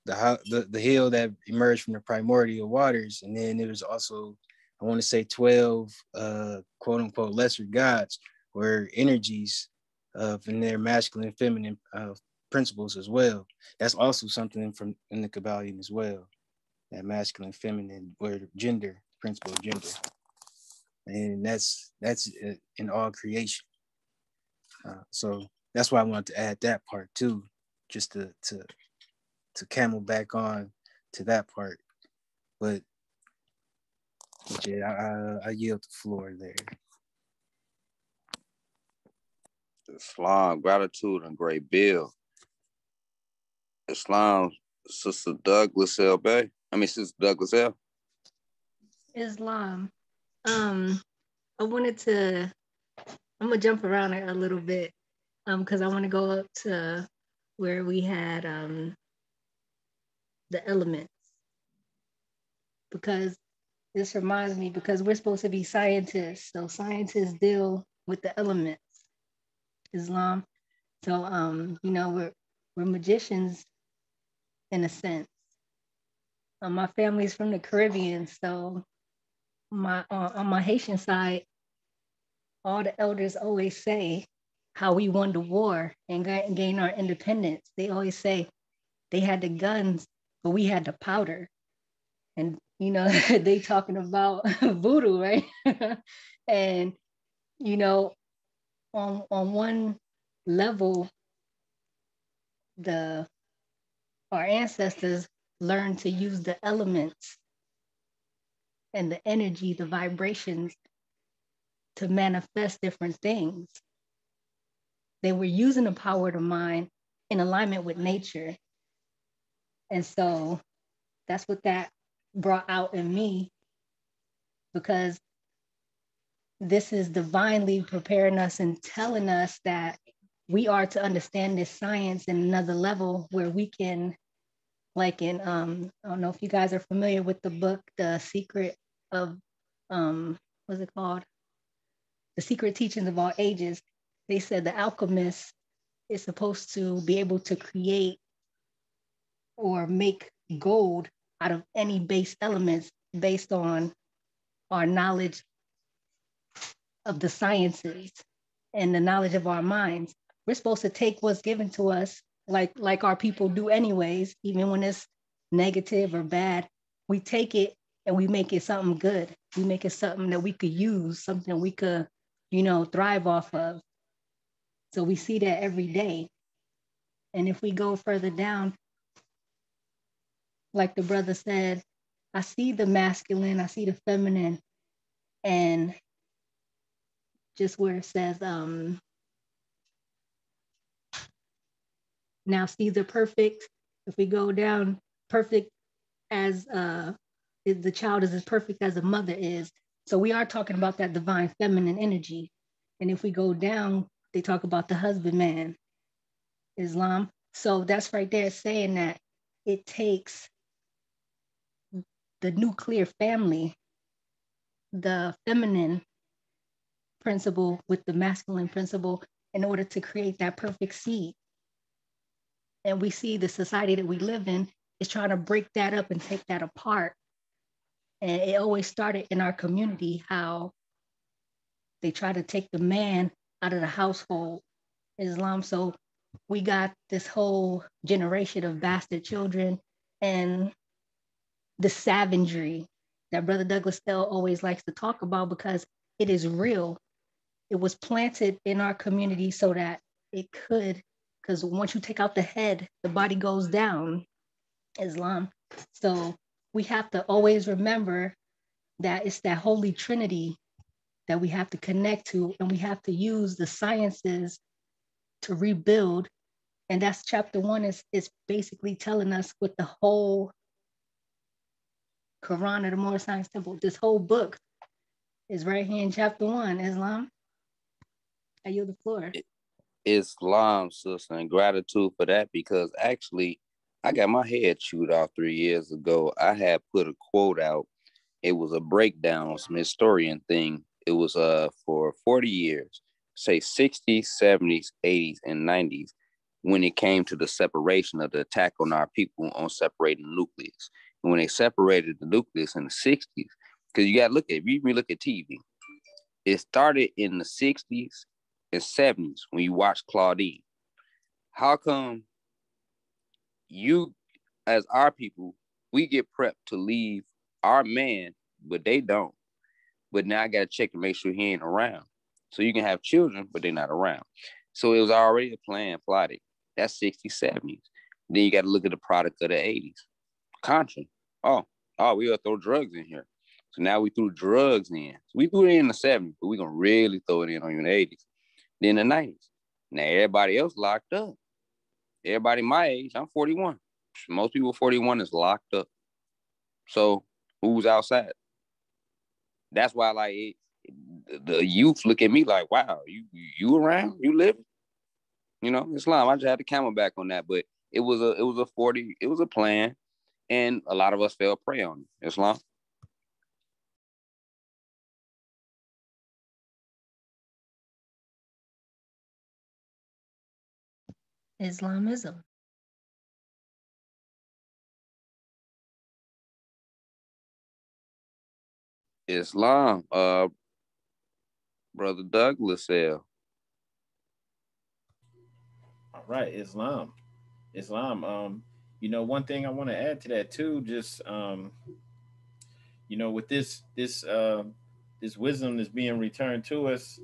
the hill that emerged from the primordial waters, and then it was also, I want to say 12 quote unquote lesser gods or energies from their masculine and feminine principles as well. That's also something from in the Kybalion as well, that masculine, feminine, or gender, principle of gender. And that's in all creation. So that's why I wanted to add that part too, just to camel back on to that part. But yeah, I yield the floor there. Islam, gratitude, and great bill. Islam, Sister Douglas L. Bey. I mean, Sister Douglas L. Islam. I'm gonna jump around a little bit because I want to go up to where we had the elements, because this reminds me, because we're supposed to be scientists, so scientists deal with the elements, Islam. So you know, we're magicians in a sense. My family's from the Caribbean, so on my Haitian side, all the elders always say how we won the war and gained our independence. They always say they had the guns, but we had the powder. And, you know, they talking about voodoo, right? And, you know, on one level, our ancestors learned to use the elements and the energy, the vibrations to manifest different things. They were using the power of the mind in alignment with nature. And so that's what that brought out in me, because this is divinely preparing us and telling us that we are to understand this science in another level where we can, like in, I don't know if you guys are familiar with the book, The Secret of, what's it called? The Secret Teachings of All Ages. They said the alchemist is supposed to be able to create or make gold out of any base elements based on our knowledge of the sciences and the knowledge of our minds. We're supposed to take what's given to us, like our people do anyways, even when it's negative or bad. We take it and we make it something good. We make it something that we could use, something we could, you know, thrive off of. So we see that every day. And if we go further down, like the brother said, I see the masculine, I see the feminine, and just where it says, now see the perfect. If we go down, perfect as the child is as perfect as the mother is. So we are talking about that divine feminine energy. And if we go down, they talk about the husbandman, Islam. So that's right there saying that it takes the nuclear family, the feminine principle with the masculine principle, in order to create that perfect seed. And we see the society that we live in is trying to break that up and take that apart. And it always started in our community, how they try to take the man out of the household, Islam. So we got this whole generation of bastard children and the savagery that Brother Douglas L always likes to talk about, because it is real. It was planted in our community so that it could, because once you take out the head, the body goes down, Islam. So we have to always remember that it's that Holy Trinity that we have to connect to, and we have to use the sciences to rebuild. And that's chapter 1 is basically telling us with the whole Koran of the Moorish Science Temple. This whole book is right here in chapter 1, Islam. I yield the floor. Islam, sister, and gratitude for that, because actually I got my head chewed off 3 years ago. I had put a quote out. It was a breakdown on some historian thing. It was for 40 years, say 60s, 70s, 80s, and 90s, when it came to the separation of the attack on our people on separating the nucleus. And when they separated the nucleus in the 60s, because you got to look at, if you look at TV, it started in the 60s and 70s when you watch Claudine. How come you, as our people, we get prepped to leave our man, but they don't? But now I got to check and make sure he ain't around. So you can have children, but they're not around. So it was already a plan, plotted. That's 60s, 70s. Then you got to look at the product of the 80s. Contra. Oh, we got to throw drugs in here. So now we threw drugs in. So we threw it in the 70s, but we're going to really throw it in on you in the 80s. Then the 90s. Now everybody else locked up. Everybody my age, I'm 41. Most people 41 is locked up. So who's outside? That's why, like, the youth look at me like, wow, you around? You living? You know, Islam. I just had to camelback on that, but it was a plan, and a lot of us fell prey on it. Islam. Islamism. Islam, Brother Douglas L. right, Islam. Islam. You know, one thing I want to add to that too, just you know, with this wisdom that's being returned to us,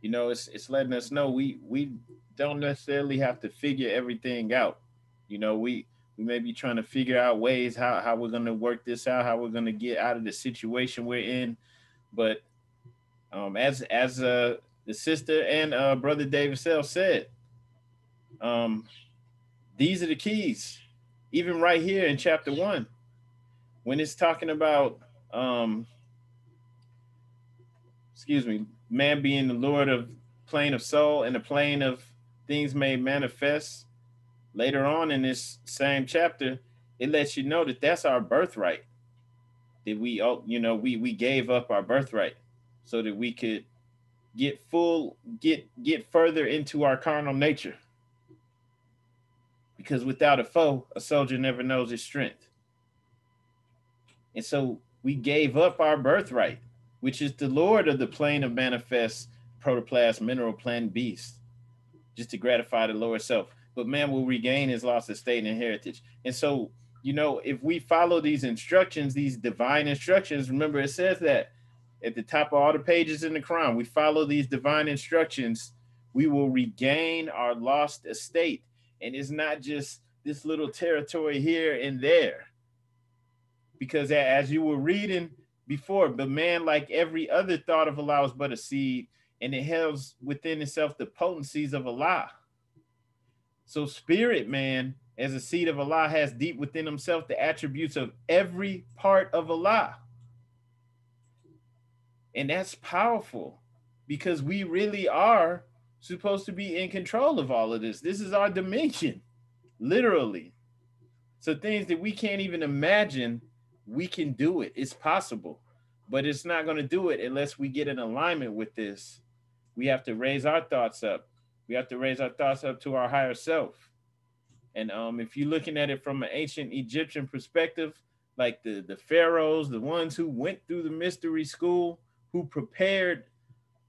you know, it's letting us know we don't necessarily have to figure everything out. You know, we may be trying to figure out ways how we're going to work this out, how we're going to get out of the situation we're in. But as the sister and brother David Hill said, these are the keys. Even right here in chapter 1, when it's talking about, man being the Lord of plane of soul and the plane of things made manifest. Later on in this same chapter, it lets you know that that's our birthright. That we, you know, we gave up our birthright so that we could get further into our carnal nature. Because without a foe, a soldier never knows his strength. And so we gave up our birthright, which is the Lord of the plane of manifest protoplast, mineral, plant, beast, just to gratify the lower self. But man will regain his lost estate and heritage. And so, you know, if we follow these instructions, these divine instructions, remember it says that at the top of all the pages in the Quran, we follow these divine instructions, we will regain our lost estate. And it's not just this little territory here and there. Because as you were reading before, but man, like every other thought of Allah is but a seed, and it holds within itself the potencies of Allah. So spirit, man, as a seed of Allah, has deep within himself the attributes of every part of Allah. And that's powerful, because we really are supposed to be in control of all of this. This is our dimension, literally. So things that we can't even imagine, we can do it. It's possible, but it's not going to do it unless we get in alignment with this. We have to raise our thoughts up. We have to raise our thoughts up to our higher self. And if you're looking at it from an ancient Egyptian perspective, like the pharaohs, the ones who went through the mystery school, who prepared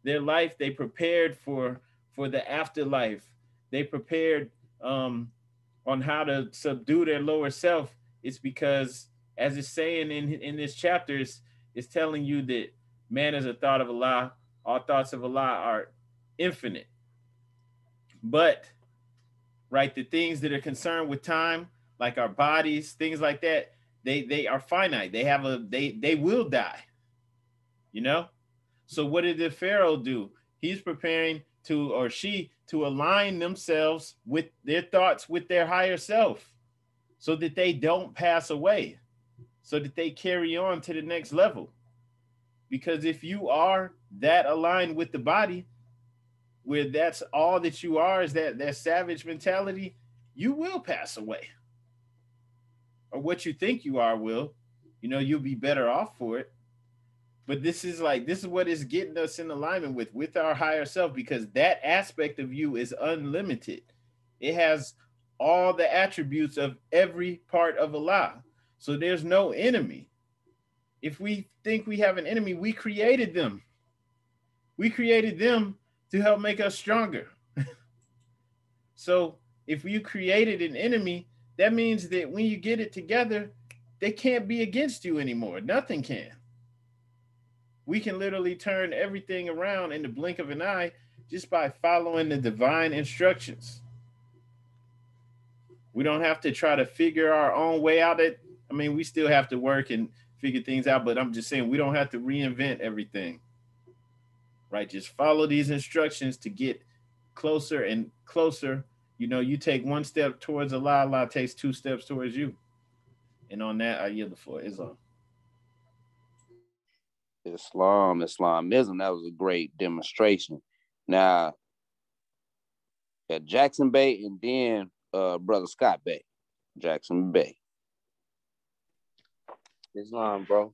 their life, they prepared for the afterlife. They prepared on how to subdue their lower self. It's because, as it's saying in this chapter, it's telling you that man is a thought of Allah. All thoughts of Allah are infinite. But, right, the things that are concerned with time, like our bodies, things like that, they are finite. They have they will die, you know? So what did the Pharaoh do? He's preparing to align themselves with their thoughts, with their higher self, so that they don't pass away, so that they carry on to the next level. Because if you are that aligned with the body, where that's all that you are, is that savage mentality, you will pass away. Or what you think you are will. You know, you'll be better off for it. But this is what is getting us in alignment with our higher self, because that aspect of you is unlimited. It has all the attributes of every part of Allah. So there's no enemy. If we think we have an enemy, we created them. We created them to help make us stronger. So if you created an enemy, that means that when you get it together, they can't be against you anymore. Nothing can. We can literally turn everything around in the blink of an eye just by following the divine instructions. We don't have to try to figure our own way out. I mean, we still have to work and figure things out, but I'm just saying we don't have to reinvent everything. Right, just follow these instructions to get closer and closer. You know, you take one step towards Allah, Allah takes two steps towards you. And on that, I yield the floor. Islamism, that was a great demonstration. Now, at Jackson Bey, and then Brother Scott Bey, Jackson Bey. Islam, bro.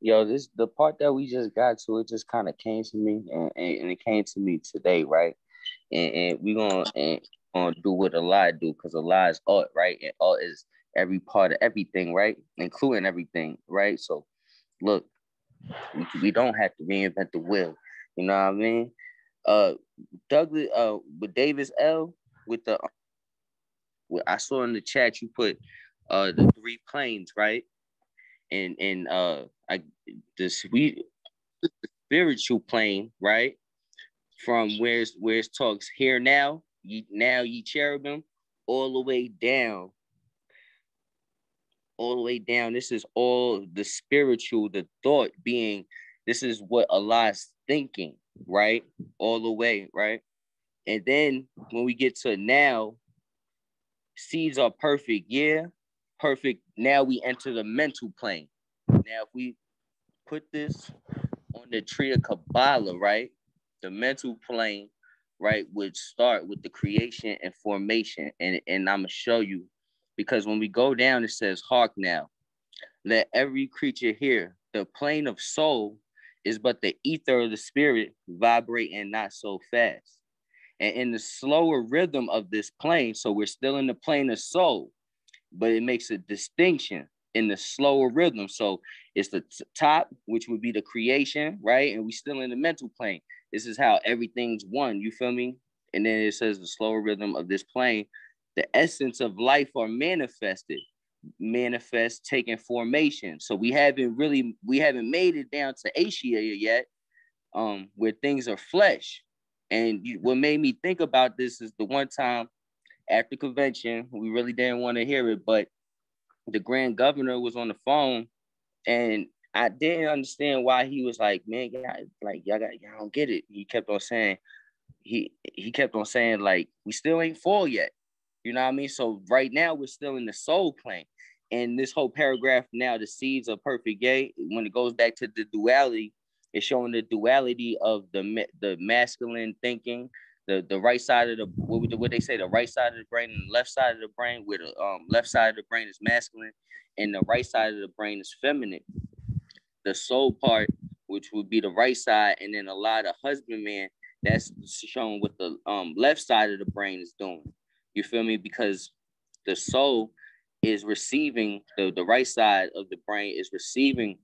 Yo, the part that we just got to, it just kind of came to me, and it came to me today, right? And we're gonna do what Allah do, because Allah is art, right? And art is every part of everything, right? Including everything, right? So, look, we don't have to reinvent the wheel. You know what I mean? Douglas with Davis L with the I saw in the chat you put the three planes, right? And I this we the spiritual plane, right? From where it talks here now ye cherubim, all the way down. This is all the spiritual, the thought being. This is what Allah's thinking, right? All the way, right? And then when we get to now, seeds are perfect, yeah, perfect. Now we enter the mental plane. Now if we put this on the tree of Kabbalah, right? The mental plane, right, would start with the creation and formation. And I'm going to show you, because when we go down, it says, hark now, let every creature hear. The plane of soul is but the ether of the spirit, vibrating not so fast. And in the slower rhythm of this plane, so we're still in the plane of soul, but it makes a distinction in the slower rhythm. So it's the top, which would be the creation, right? And we're still in the mental plane. This is how everything's one, you feel me? And then it says the slower rhythm of this plane, the essence of life are manifest, taking formation. So we haven't made it down to Asia yet, where things are flesh. And what made me think about this is the one time after convention, we really didn't want to hear it, but the Grand Governor was on the phone, and I didn't understand why he was like, man, y'all don't get it. He kept on saying, like, we still ain't full yet. You know what I mean? So right now we're still in the soul plane. And this whole paragraph now, the seeds of perfect gate, when it goes back to the duality, it's showing the duality of the masculine thinking, the right side of the, what they say, the right side of the brain and the left side of the brain, where the left side of the brain is masculine and the right side of the brain is feminine. The soul part, which would be the right side, and then a lot of husbandman, that's showing what the left side of the brain is doing. You feel me? Because the soul is receiving, the right side of the brain is receiving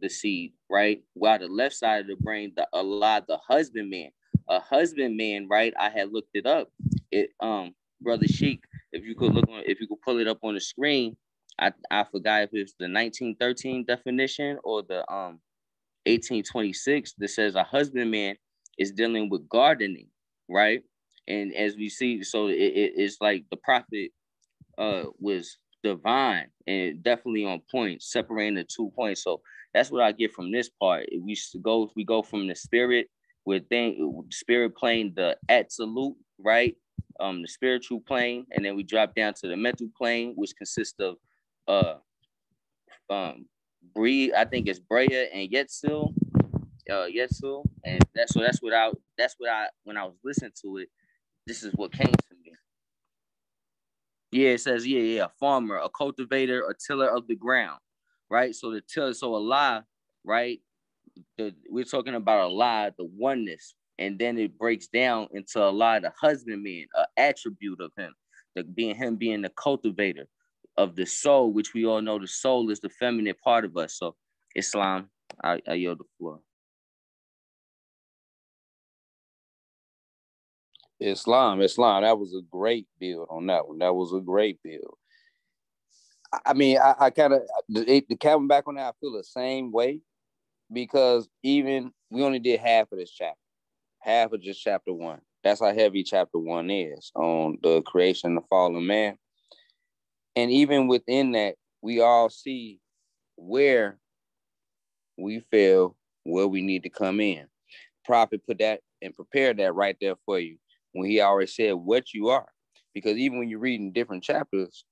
the seed, right? While the left side of the brain, the husbandman. A husbandman, right? I had looked it up. It Brother Sheik, if you could pull it up on the screen. I forgot if it's the 1913 definition or the 1826 that says a husbandman is dealing with gardening, right? And as we see, so it's like the prophet was divine and definitely on point, separating the 2 points. So that's what I get from this part. We go from the spirit spirit plane, the absolute, right? The spiritual plane, and then we drop down to the mental plane, which consists of I think it's Brea and Yetzil, and that's what I when I was listening to it, this is what came to me. Yeah, it says, a farmer, a cultivator, a tiller of the ground, right? So the tiller, so Allah, right? We're talking about Allah, the oneness, and then it breaks down into Allah, the husbandman, an attribute of him, being the cultivator of the soul, which we all know the soul is the feminine part of us. So Islam, I yield the floor. Islam, that was a great build on that one. That was a great build. I mean, I kind of, the coming back on that, I feel the same way, because even, we only did half of this chapter, half of just chapter one. That's how heavy chapter one is on the creation of the fallen man. And even within that, we all see where we fail, where we need to come in. Prophet put that and prepared that right there for you, when he already said what you are. Because even when you're reading different chapters,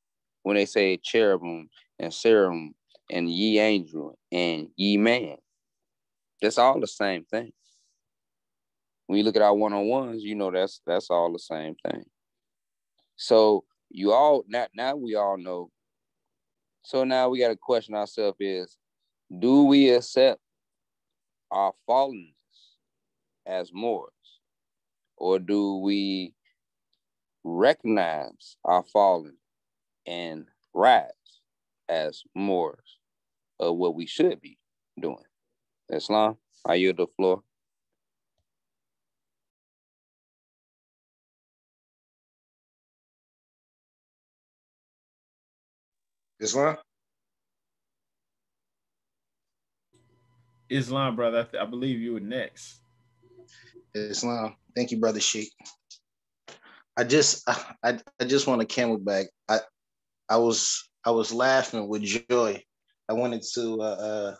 when they say cherubim and seraphim and ye angel and ye man, that's all the same thing. When you look at our one-on-ones, you know that's all the same thing. So you all, now we all know. So now we got to question ourselves is, do we accept our fallenness as Moors? Or do we recognize our falling and rise as Moors of what we should be doing? Islam, I yield the floor. Islam? Islam, brother. I believe you were next. Islam. Thank you, brother Sheik. I just want a camelback. I was laughing with joy. I wanted to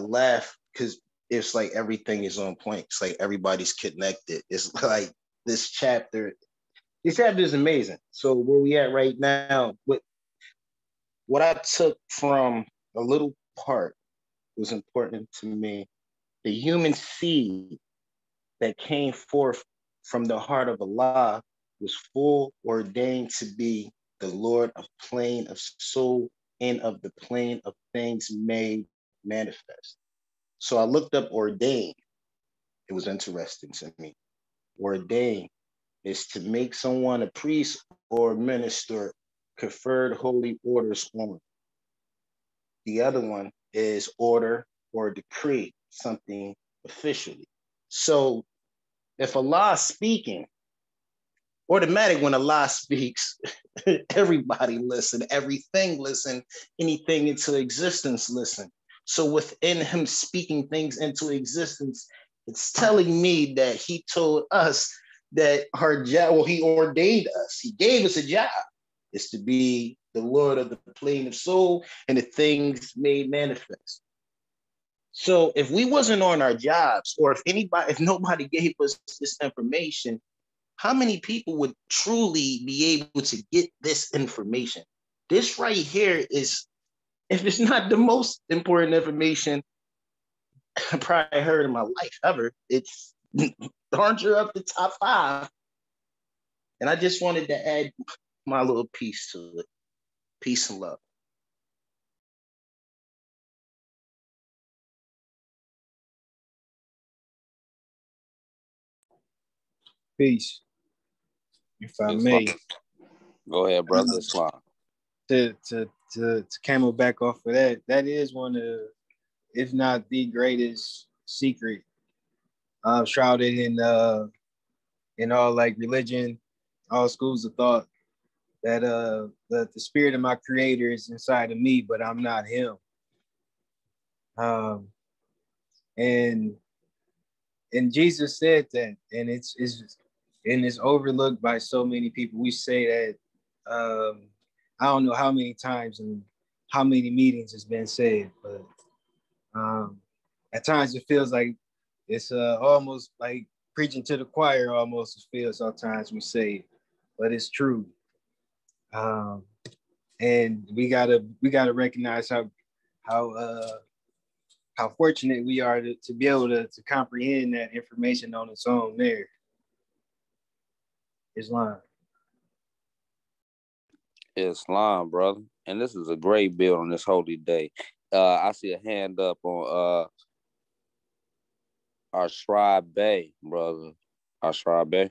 laugh because it's like everything is on point. It's like everybody's connected. It's like this chapter. This chapter is amazing. So where we at right now? What I took from a little part was important to me. The human seed that came forth from the heart of Allah was full ordained to be the Lord of plane of soul and of the plane of things made manifest. So I looked up ordained. It was interesting to me. Ordained is to make someone a priest or a minister, conferred holy orders on. The other one is order or decree, something officially. So if Allah is speaking, automatic when Allah speaks, everybody listen, everything listen, anything into existence listen. So within him speaking things into existence, it's telling me that he told us that our job, well, he ordained us, he gave us a job, is to be the Lord of the plane of soul and the things made manifest. So if we wasn't on our jobs, or if nobody gave us this information, how many people would truly be able to get this information? This right here is, if it's not the most important information I probably heard in my life ever, it's darn sure up the top 5. And I just wanted to add my little piece to it. Peace and love. Peace. If I may, go ahead, brother. To camel back off of that, that is one of, if not the greatest secret, shrouded in all like religion, all schools of thought, that the spirit of my creator is inside of me, but I'm not him. And Jesus said that, and it's overlooked by so many people. We say that, I don't know how many times and how many meetings it's been said, but at times it feels like it's almost like preaching to the choir, almost it feels sometimes we say it, but it's true. And we gotta recognize how fortunate we are to be able to comprehend that information on its own there. Islam, brother. And this is a great build on this holy day. I see a hand up on Isra Bey, brother. Isra Bey.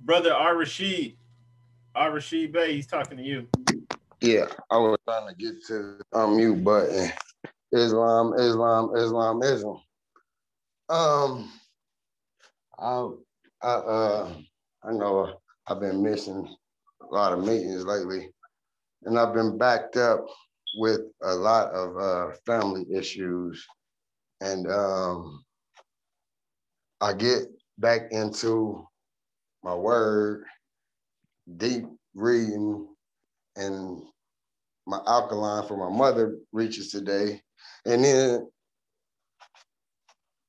Brother R. Rashid Bey, he's talking to you. Yeah, I was trying to get to the unmute button. Islamism. I know I've been missing a lot of meetings lately, and I've been backed up with a lot of family issues, and I get back into my word, deep reading, and my alkaline for my mother reaches today. And then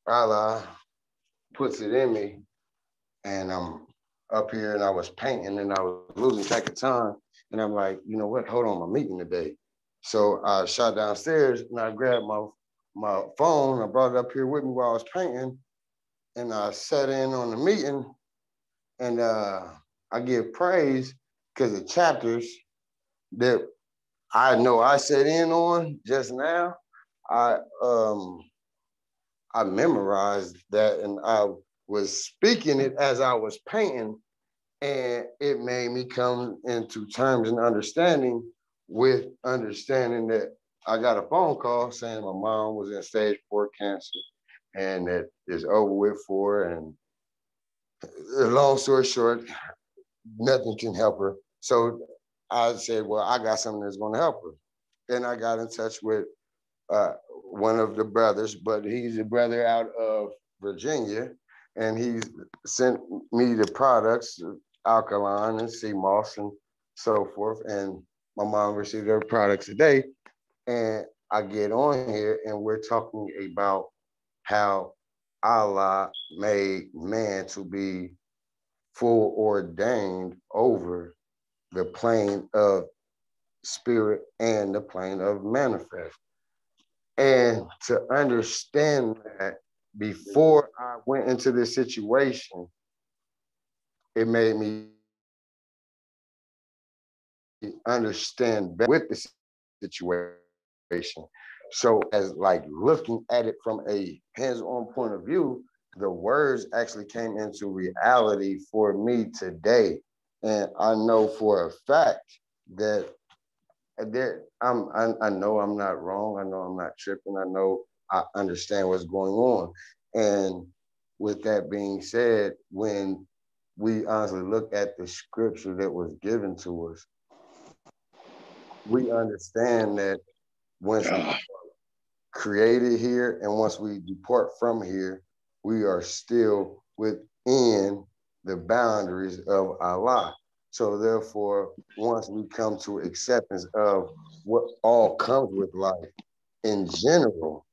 Allah puts it in me, and I'm up here and I was painting and I was losing track of time. And I'm like, you know what, hold on, my meeting today. So I shot downstairs and I grabbed my phone. I brought it up here with me while I was painting, and I sat in on the meeting. And I give praise because the chapters that I know I set in on just now, I memorized that, and I was speaking it as I was painting, and it made me come into terms and understanding that I got a phone call saying my mom was in stage 4 cancer and that it's over with for her. And long story short, nothing can help her. So I said, well, I got something that's going to help her. And I got in touch with one of the brothers, but he's a brother out of Virginia. And he sent me the products, alkaline and sea moss and so forth. And my mom received her products today. And I get on here and we're talking about how Allah made man to be full ordained over the plane of spirit and the plane of manifest. And to understand that, before I went into this situation, it made me understand better with the situation. So as like looking at it from a hands-on point of view, the words actually came into reality for me today. And I know for a fact that I know I'm not wrong. I know I'm not tripping. I know I understand what's going on. And with that being said, when we honestly look at the scripture that was given to us, we understand that once we are created here and once we depart from here, we are still within the boundaries of Allah. So therefore, once we come to acceptance of what all comes with life in general,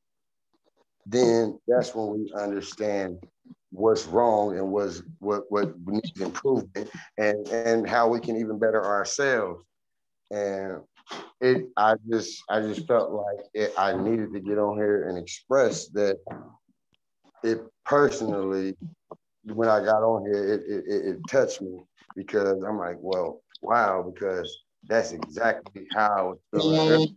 then that's when we understand what's wrong and what needs improvement and how we can even better ourselves. And I just felt like I needed to get on here and express that. It personally, when I got on here, it touched me, because I'm like, well, wow, because that's exactly how it's feeling,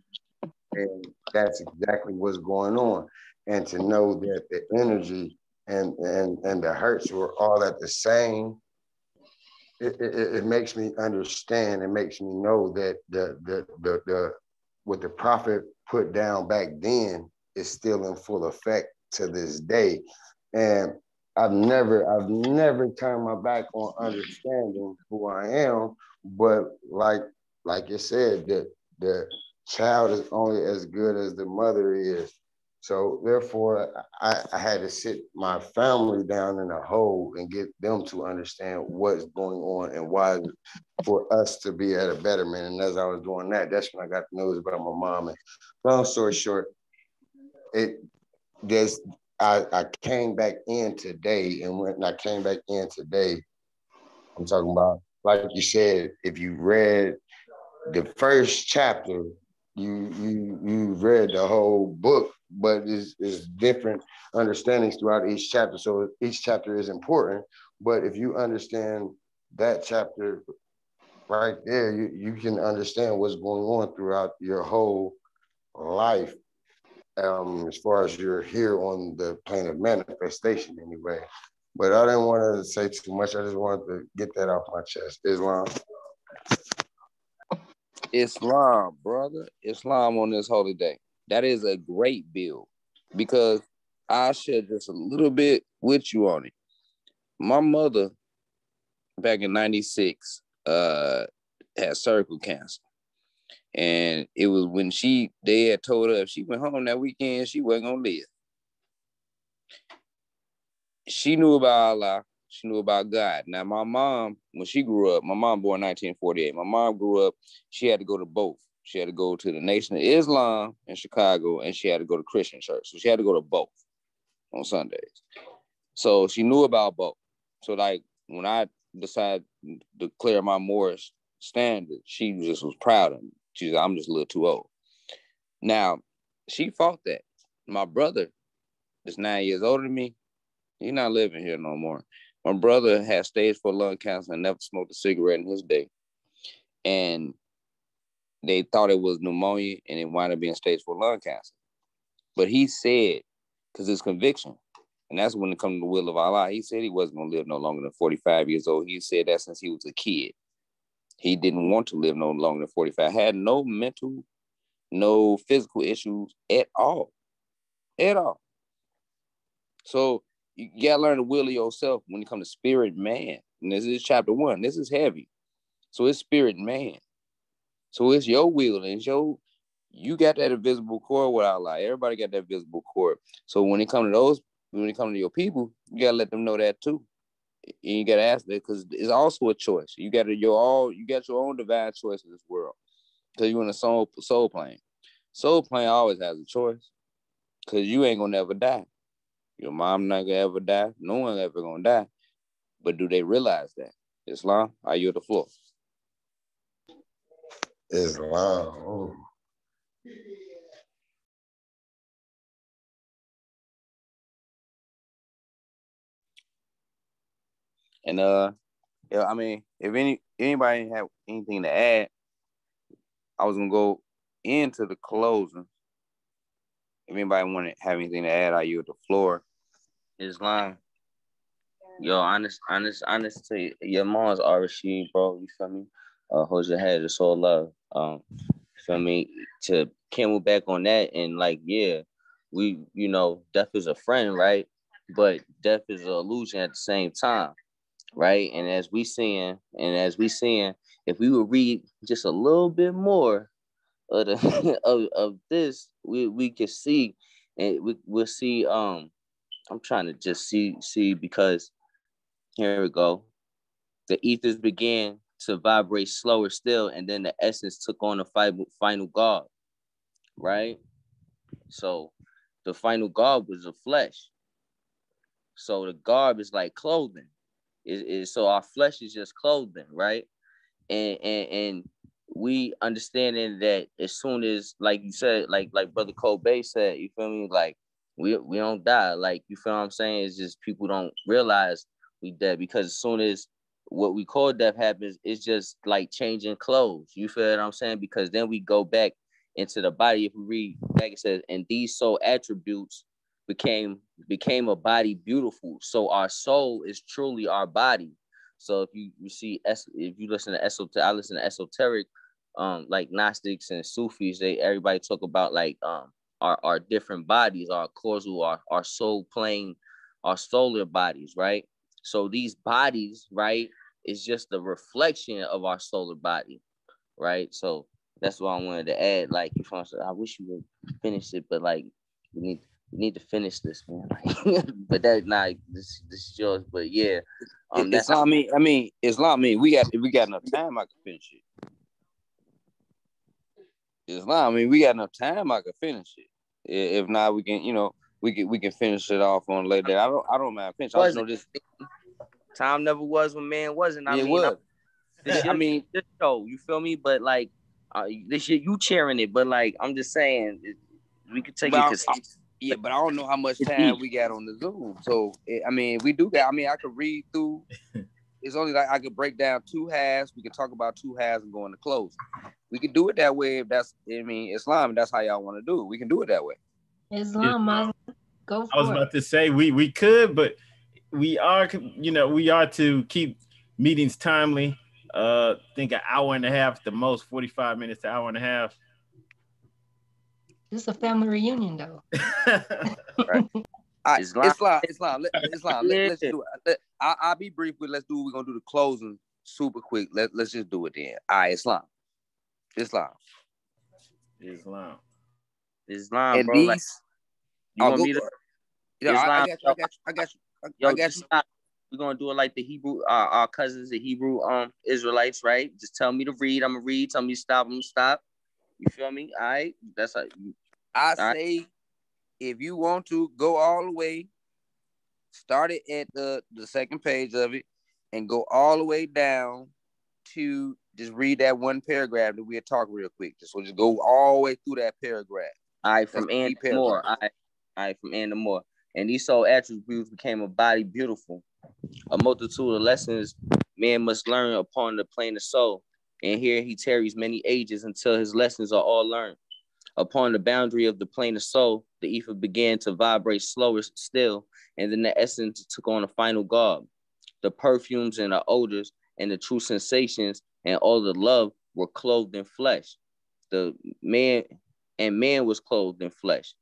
and that's exactly what's going on. And to know that the energy and the hurts were all at the same, it makes me understand. It makes me know that what the prophet put down back then is still in full effect to this day. And I've never turned my back on understanding who I am. But like you said, the child is only as good as the mother is. So therefore, I had to sit my family down in a hole and get them to understand what's going on and why, for us to be at a betterment. And as I was doing that, that's when I got the news about my mom. And long story short, I came back in today, and when I came back in today, I'm talking about, like you said, if you read the first chapter, you read the whole book, but it's different understandings throughout each chapter. So each chapter is important, but if you understand that chapter right there, you can understand what's going on throughout your whole life. As far as you're here on the plane of manifestation anyway. But I didn't want to say too much. I just wanted to get that off my chest. Islam, brother. Islam on this holy day. That is a great bill, because I shared just a little bit with you on it. My mother, back in 96, had cervical cancer. And it was when they had told her if she went home that weekend, she wasn't going to live. She knew about Allah. She knew about God. Now, my mom, when she grew up, my mom born in 1948. My mom grew up, she had to go to both. She had to go to the Nation of Islam in Chicago, and she had to go to Christian church. So she had to go to both on Sundays. So she knew about both. So like when I decided to declare my Moorish standard, she just was proud of me. She said, I'm just a little too old. Now, she fought that. My brother is 9 years older than me. He's not living here no more. My brother had stage 4 lung cancer and never smoked a cigarette in his day. And they thought it was pneumonia, and it wound up being stage 4 lung cancer. But he said, because his conviction, and that's when it comes to the will of Allah, he said he wasn't going to live no longer than 45 years old. He said that since he was a kid. He didn't want to live no longer than 45, had no mental no physical issues at all. At all. So you gotta learn to will yourself when it comes to spirit man. And this is chapter 1. This is heavy. So it's spirit man. So it's your will and your, you got that invisible cord without lie. Everybody got that visible cord. So when it comes to those, when it comes to your people, you gotta let them know that too. And you gotta ask that because it's also a choice. You got your own divine choice in this world. Because you're in a soul plane. Soul plane always has a choice. Because you ain't gonna never die. Your mom not gonna ever die. No one ever gonna die. But do they realize that? Islam, are you at the floor? Islam. Oh. And yeah, I mean, if anybody have anything to add, I was gonna go into the closing. If anybody want to have anything to add, I yield the floor. Islam, yo, honest to your mom's R.C., bro. You feel me? Hold your head, it's all love. Feel me? To camel back on that and like, yeah, we, you know, death is a friend, right? But death is an illusion at the same time, right? And as we seeing, if we would read just a little bit more of this, we can see, and we'll see. I'm trying to just see because here we go. The ethers began to vibrate slower still, and then the essence took on a final God, right? So the final God was the flesh. So the garb is like clothing. So our flesh is just clothing, right? And we understanding that as soon as, like you said, like Brother Cole Bey said, you feel me? Like we don't die. Like, you feel what I'm saying? It's just people don't realize we dead because as soon as what we call death happens, it's just like changing clothes. You feel what I'm saying? Because then we go back into the body. If we read back, it says, and these soul attributes became a body beautiful. So our soul is truly our body. So if you listen to esoteric, I listen to esoteric, like Gnostics and Sufis, everybody talk about like our different bodies, our causal, our soul plane, our solar bodies, right? So these bodies, right, is just the reflection of our solar body, right? So that's why I wanted to add, like, you know, I wish you would finish it, but like we need to finish this, man. But that's not this is yours. But yeah, that's not me. I mean, Islam, me. We got enough time. I can finish it. Islam, I mean, we got enough time. I can finish it. If not, we can, you know, we can finish it off on later. I don't mind finishing. I just know this time never was when man wasn't. I mean, this show, you feel me? But like this year, you cheering it. But like, I'm just saying, we could take it. Yeah, but I don't know how much time we got on the Zoom. So, I mean, we do got, I mean, I could read through. It's only like I could break down two halves. We can talk about two halves and go into close. We can do it that way if that's, I mean, Islam, that's how y'all want to do it. We can do it that way. Islam, go for it. I was about to say we could, but we are to keep meetings timely. I think an hour and a half, the most 45 minutes to hour and a half. This is a family reunion, though. Right. Islam. Let's do it. I'll be brief, but let's do what we're going to do, the closing super quick. Let's just do it then. All right, Islam, and bro. Like, you want me to? Yeah, Islam, I got you. Yo, we're going to do it like the Hebrew, our cousins, the Hebrew Israelites, right? Just tell me to read. I'm going to read. Tell me to stop. I'm going to stop. You feel me? All right. That's how you, I say, if you want to go all the way, start it at the second page of it and go all the way down to just read that one paragraph that we'll talk real quick. Just go all the way through that paragraph. All right, from Ann to Moore. All right, from Ann to Moore. And these soul attributes became a body beautiful. A multitude of lessons man must learn upon the plane of soul. And here he tarries many ages until his lessons are all learned. Upon the boundary of the plane of soul, the ether began to vibrate slower still, and then the essence took on a final garb. The perfumes and the odors and the true sensations and all the love were clothed in flesh. The man and man was clothed in flesh.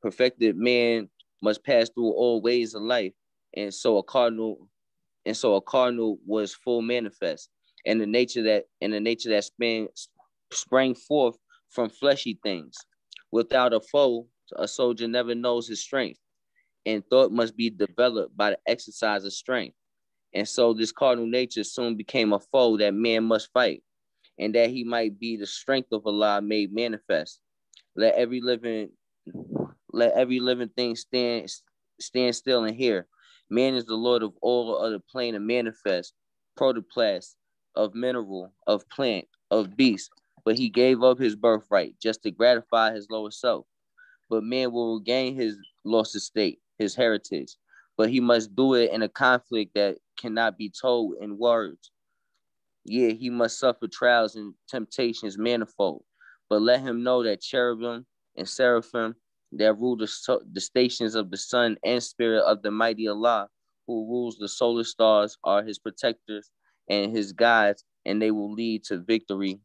Perfected man must pass through all ways of life, and so a cardinal was full manifest, and the nature that sprang forth from fleshy things. Without a foe, a soldier never knows his strength, and thought must be developed by the exercise of strength. And so this cardinal nature soon became a foe that man must fight, and that he might be the strength of Allah made manifest. Let every living thing stand still and hear. Man is the lord of all other plane of manifest, protoplast, of mineral, of plant, of beast. But he gave up his birthright just to gratify his lower self. But man will regain his lost estate, his heritage. But he must do it in a conflict that cannot be told in words. Yeah, he must suffer trials and temptations manifold. But let him know that cherubim and seraphim that rule the stations of the sun and spirit of the mighty Allah, who rules the solar stars, are his protectors and his guides, and they will lead to victory.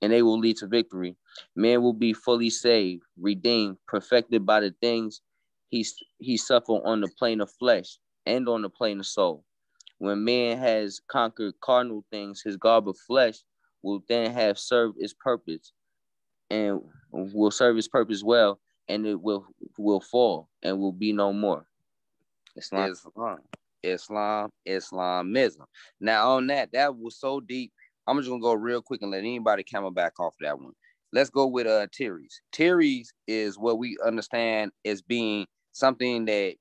Man will be fully saved, redeemed, perfected by the things he suffered on the plane of flesh and on the plane of soul. When man has conquered carnal things, his garb of flesh will then have served its purpose, and will serve its purpose well, and it will fall and will be no more. Islamism. Now on that was so deep. I'm just gonna go real quick and let anybody camel back off that one. Let's go with theories. Theories is what we understand as being something that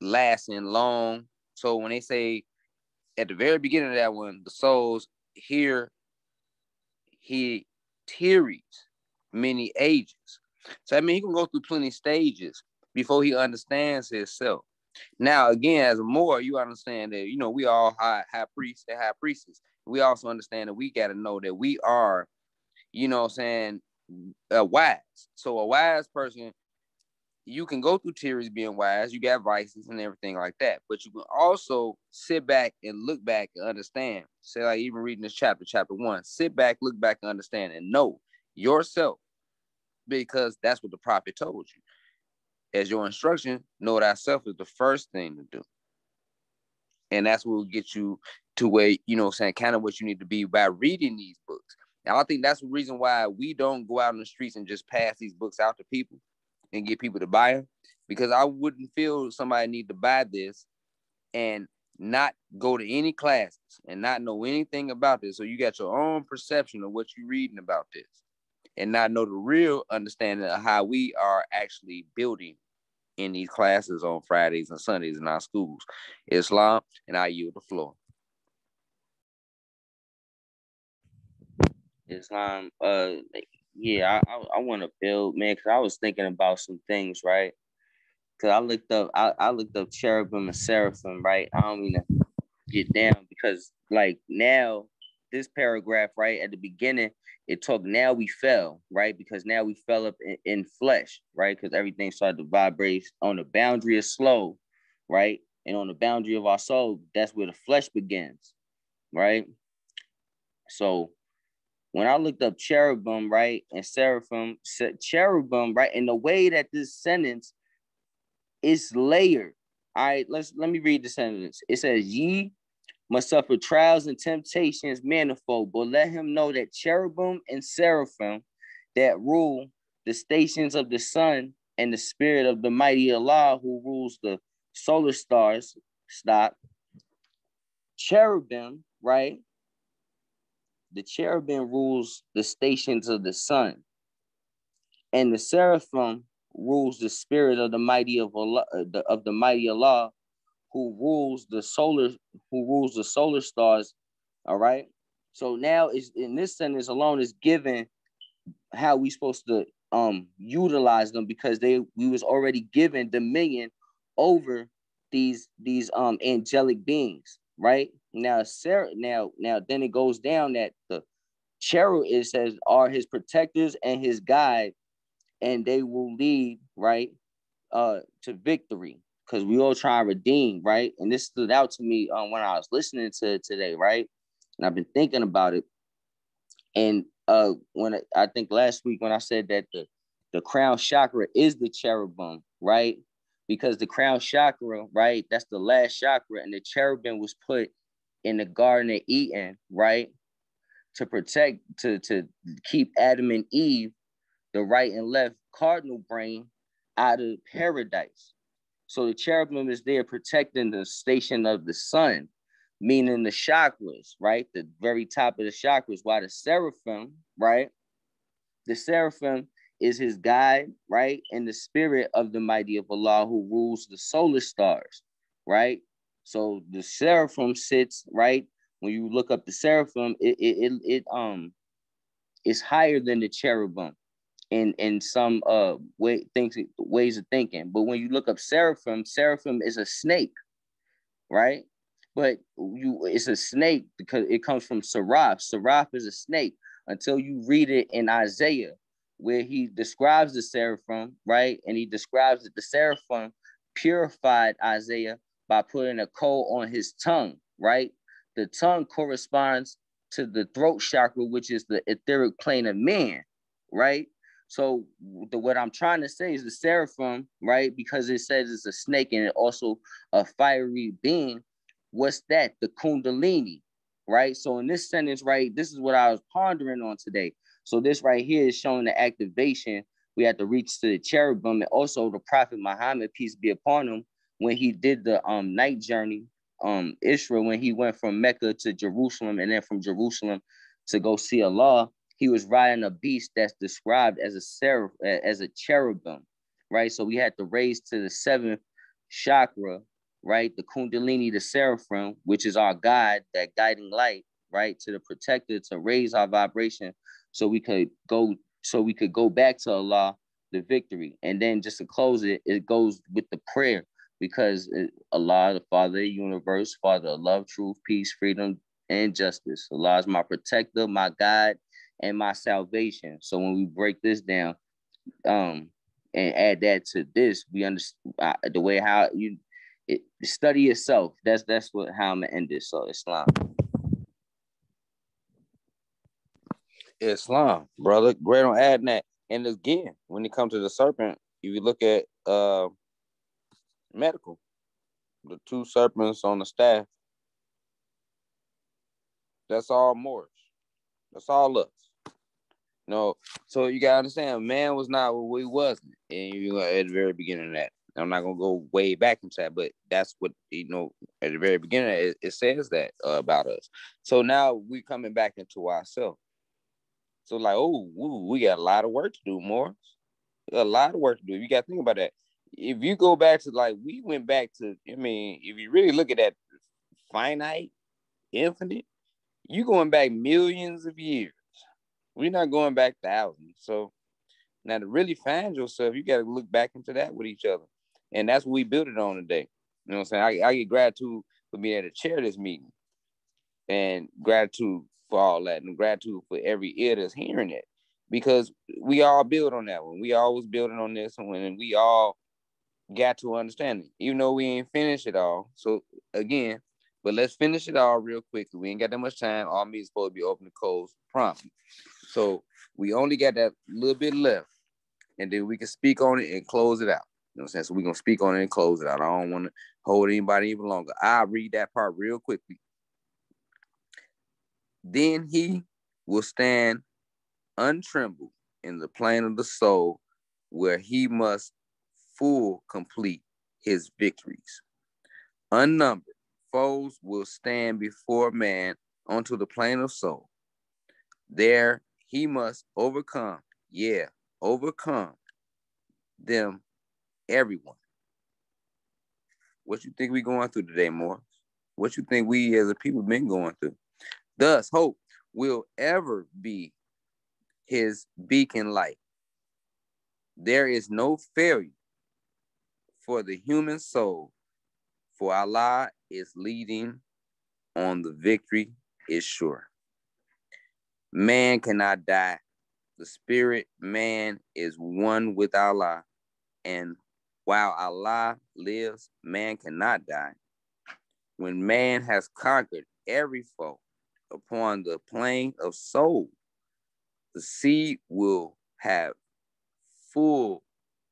lasts in long. So when they say at the very beginning of that one, the souls hear he theories many ages. So I mean, he can go through plenty stages before he understands himself. Now again, as a Moor, you understand that we all high priests and high priestess. We also understand that we got to know that we are, wise. So a wise person, you can go through theories being wise. You got vices and everything like that. But you can also sit back and look back and understand. Say, like even reading this chapter 1, sit back, look back, and understand and know yourself, because that's what the prophet told you. As your instruction, know thyself is the first thing to do. And that's what will get you to where, kind of what you need to be by reading these books. Now, I think that's the reason why we don't go out in the streets and just pass these books out to people and get people to buy them, because I wouldn't feel somebody need to buy this and not go to any classes and not know anything about this. So you got your own perception of what you're reading about this and not know the real understanding of how we are actually building in these classes on Fridays and Sundays in our schools. Islam, and I yield the floor. Islam, I want to build, man, because I was thinking about some things, right? Because I looked up cherubim and seraphim, right? I don't mean to get down, because like now, this paragraph, right, at the beginning, it talked, now we fell, right? Because now we fell up in flesh, right? Because everything started to vibrate on the boundary of slow, right? And on the boundary of our soul, that's where the flesh begins, right? So when I looked up cherubim, right, and seraphim, cherubim, right, and the way that this sentence is layered. All right, let me read the sentence. It says, ye must suffer trials and temptations manifold, but let him know that cherubim and seraphim that rule the stations of the sun and the spirit of the mighty Allah, who rules the solar stars, stop. Cherubim, right? The cherubim rules the stations of the sun, and the seraphim rules the spirit of the mighty Allah, who rules the solar stars. All right. So now is in this sentence alone is given how we supposed to utilize them, because we was already given dominion over these angelic beings, right? Now then it goes down that the cherub, it says, are his protectors and his guide, and they will lead, right, to victory. Because we all try and redeem, right? And this stood out to me when I was listening to it today, right? And I've been thinking about it. And when I think last week when I said that the crown chakra is the cherubim, right? Because the crown chakra, right, that's the last chakra, and the cherubim was put in the Garden of Eden, right, to protect, to keep Adam and Eve, the right and left cardinal brain, out of paradise. So the cherubim is there protecting the station of the sun, meaning the chakras, right, the very top of the chakras, while the seraphim, right, the seraphim is his guide, right? And the spirit of the mighty of Allah who rules the solar stars, right? So the seraphim sits, right? When you look up the seraphim, it's higher than the cherubim in some ways of thinking. But when you look up seraphim, seraphim is a snake, right? But it's a snake because it comes from seraph. Seraph is a snake until you read it in Isaiah, where he describes the seraphim, right? And he describes that the seraphim purified Isaiah by putting a coal on his tongue, right? The tongue corresponds to the throat chakra, which is the etheric plane of man, right? So what I'm trying to say is the seraphim, right? Because it says it's a snake and it also a fiery being. What's that? The Kundalini, right? So in this sentence, right, this is what I was pondering on today. So this right here is showing the activation. We had to reach to the cherubim, and also the Prophet Muhammad, peace be upon him, when he did the night journey, Isra, when he went from Mecca to Jerusalem and then from Jerusalem to go see Allah, he was riding a beast that's described as a cherubim, right? So we had to raise to the seventh chakra, right? The Kundalini, the seraphim, which is our guide, that guiding light, right? To the protector, to raise our vibration, so we could go back to Allah, the victory. And then just to close it, it goes with the prayer, because Allah, the Father of the universe, Father of love, truth, peace, freedom, and justice. Allah is my protector, my guide, and my salvation. So when we break this down and add that to this, we understand the way how you study yourself. That's what how I'm gonna end this. So Islam. Islam, brother, great on adding that. And again, when it comes to the serpent, if you look at medical, the two serpents on the staff, that's all Moorish. That's all us. No, so you gotta understand, man was not what he wasn't. And you at the very beginning of that, I'm not gonna go way back into that, but that's what, you know, at the very beginning, it says that about us. So now we're coming back into ourselves. So like, oh, woo, we got a lot of work to do, Morris. A lot of work to do. You got to think about that. If you go back to like, we went back to, I mean, if you really look at that finite, infinite, you're going back millions of years. We're not going back thousands. So now to really find yourself, you got to look back into that with each other. And that's what we built it on today. You know what I'm saying? I get gratitude for being able to chair this meeting, and gratitude for all that, and gratitude for every ear that's hearing it, because we all build on that one. We always building on this one, and we all got to understand it, even though we ain't finished it all. So again, but let's finish it all real quickly. We ain't got that much time. All meetings supposed to be open to close promptly. So we only got that little bit left, and then we can speak on it and close it out. You know what I'm saying? So we're gonna speak on it and close it out. I don't want to hold anybody even longer. I'll read that part real quickly. Then he will stand untrembled in the plane of the soul, where he must full complete his victories. Unnumbered foes will stand before man onto the plane of soul. There he must overcome, overcome them, everyone. What you think we going through today, Morris? What you think we as a people been going through? Thus, hope will ever be his beacon light. There is no failure for the human soul, for Allah is leading on, the victory is sure. Man cannot die. The spirit man is one with Allah, and while Allah lives, man cannot die. When man has conquered every foe upon the plane of soul, the seed will have full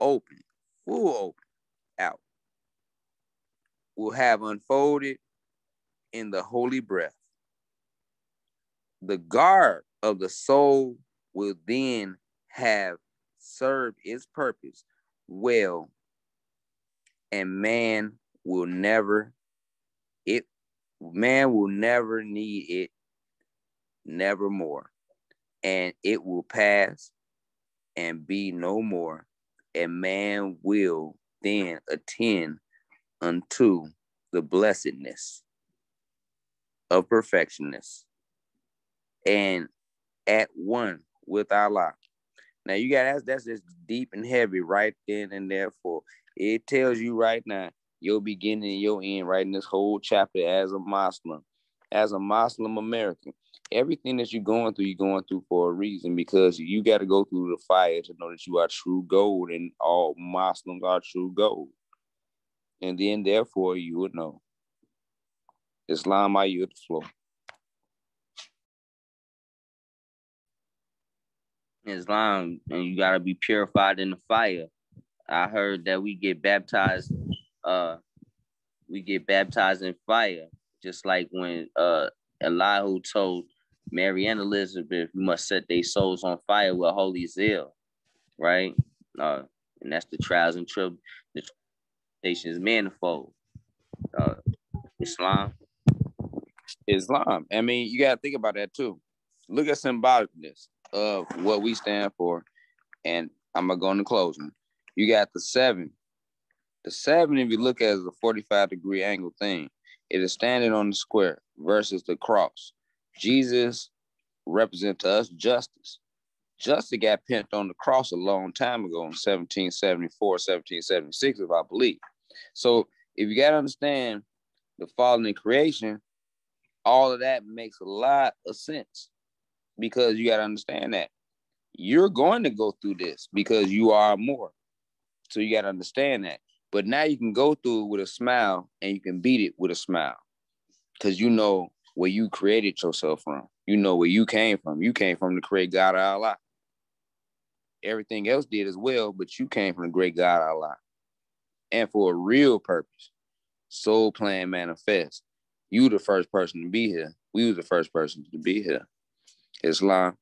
open out, will have unfolded in the holy breath. The guard of the soul will then have served its purpose well, and man will never need it, nevermore, and it will pass and be no more, and man will then attend unto the blessedness of perfectionists, and at one with Allah. Now you got that's just deep and heavy right then and therefore. It tells you right now your beginning and your end right in this whole chapter as a Muslim American. Everything that you're going through for a reason, because you got to go through the fire to know that you are true gold, and all Muslims are true gold. And then, therefore, you would know. Islam, I yield the floor. Islam, and you got to be purified in the fire. I heard that we get baptized in fire, just like when Elihu told Mary and Elizabeth, "You must set their souls on fire with holy zeal," right? And that's the trials and tribulations manifold. Islam. I mean, you gotta think about that too. Look at symbolicness of what we stand for, and I'm gonna go into closing. You got the seven. The seven, if you look at it, is a 45-degree angle thing. It is standing on the square versus the cross. Jesus represents to us justice. Justice got pinned on the cross a long time ago in 1774, 1776, if I believe. So if you got to understand the fallen in creation, all of that makes a lot of sense, because you got to understand that you're going to go through this because you are more. So you got to understand that. But now you can go through it with a smile, and you can beat it with a smile, because you know where you created yourself from. You know where you came from. You came from the great God Allah. Everything else did as well, but you came from the great God Allah, and for a real purpose. Soul plan manifest. You the first person to be here. We was the first person to be here. Islam.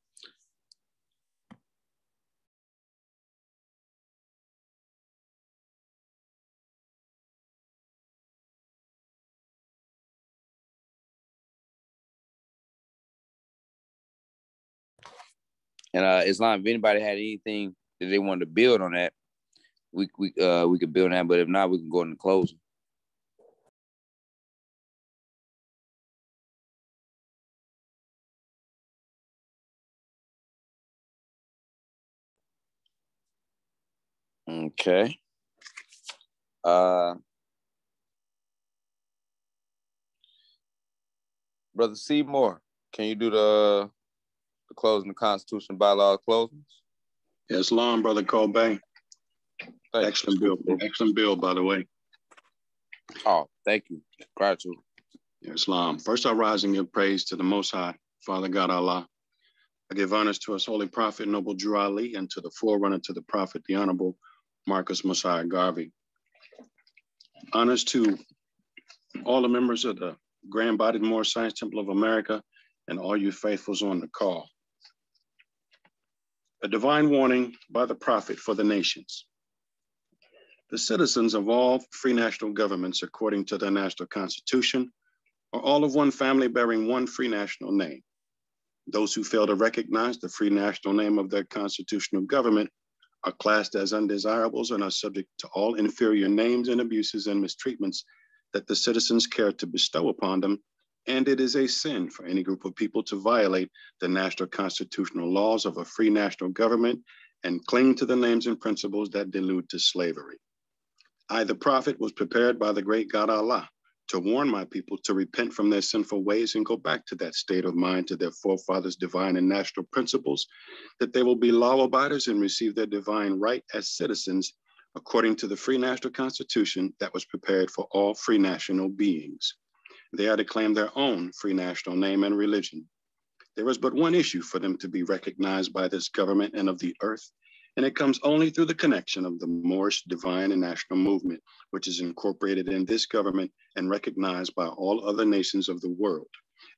And Islam, if anybody had anything that they wanted to build on that, we could build on that. But if not, we can go into closing. Okay. Brother Seymour, can you do the closing, the Constitution bylaws closings? Yes, long, Brother Cole Bey. Excellent bill. Excellent bill, by the way. Oh, thank you. Gratitude. Yes, long. First I rise and give praise to the Most High, Father God Allah. I give honors to his holy prophet, Noble Drew Ali, and to the forerunner to the prophet, the Honorable Marcus Mosiah Garvey. Honors to all the members of the Grand-Bodied Moorish Science Temple of America and all you faithfuls on the call. A divine warning by the prophet for the nations. The citizens of all free national governments, according to their national constitution, are all of one family bearing one free national name. Those who fail to recognize the free national name of their constitutional government are classed as undesirables and are subject to all inferior names and abuses and mistreatments that the citizens care to bestow upon them, and it is a sin for any group of people to violate the national constitutional laws of a free national government and cling to the names and principles that delude to slavery. I, the prophet, was prepared by the great God Allah to warn my people to repent from their sinful ways and go back to that state of mind, to their forefathers' divine and national principles, that they will be law-abiders and receive their divine right as citizens according to the free national constitution that was prepared for all free national beings. They are to claim their own free national name and religion. There is but one issue for them to be recognized by this government and of the earth, and it comes only through the connection of the Moorish divine and national movement, which is incorporated in this government and recognized by all other nations of the world.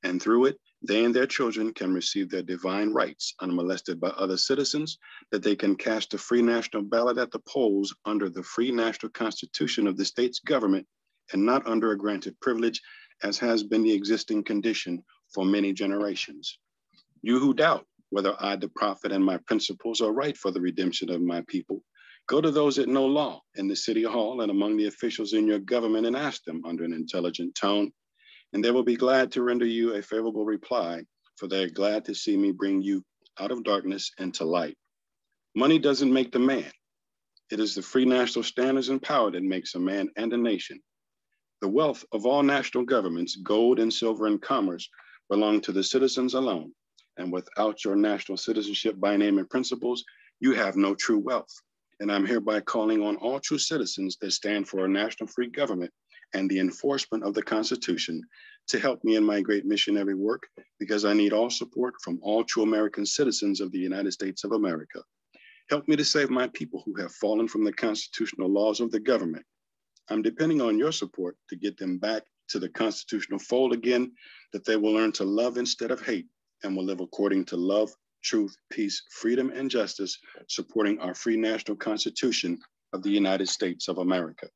And through it, they and their children can receive their divine rights unmolested by other citizens, that they can cast a free national ballot at the polls under the free national constitution of the state's government and not under a granted privilege, as has been the existing condition for many generations. You who doubt whether I, the prophet, and my principles are right for the redemption of my people, go to those that know law in the city hall and among the officials in your government and ask them under an intelligent tone, and they will be glad to render you a favorable reply, for they are glad to see me bring you out of darkness into light. Money doesn't make the man. It is the free national standards and power that makes a man and a nation. The wealth of all national governments, gold and silver and commerce, belong to the citizens alone. And without your national citizenship by name and principles, you have no true wealth. And I'm hereby calling on all true citizens that stand for a national free government and the enforcement of the Constitution to help me in my great missionary work, because I need all support from all true American citizens of the United States of America. Help me to save my people who have fallen from the constitutional laws of the government. I'm depending on your support to get them back to the constitutional fold again, that they will learn to love instead of hate, and will live according to love, truth, peace, freedom, and justice, supporting our free national constitution of the United States of America.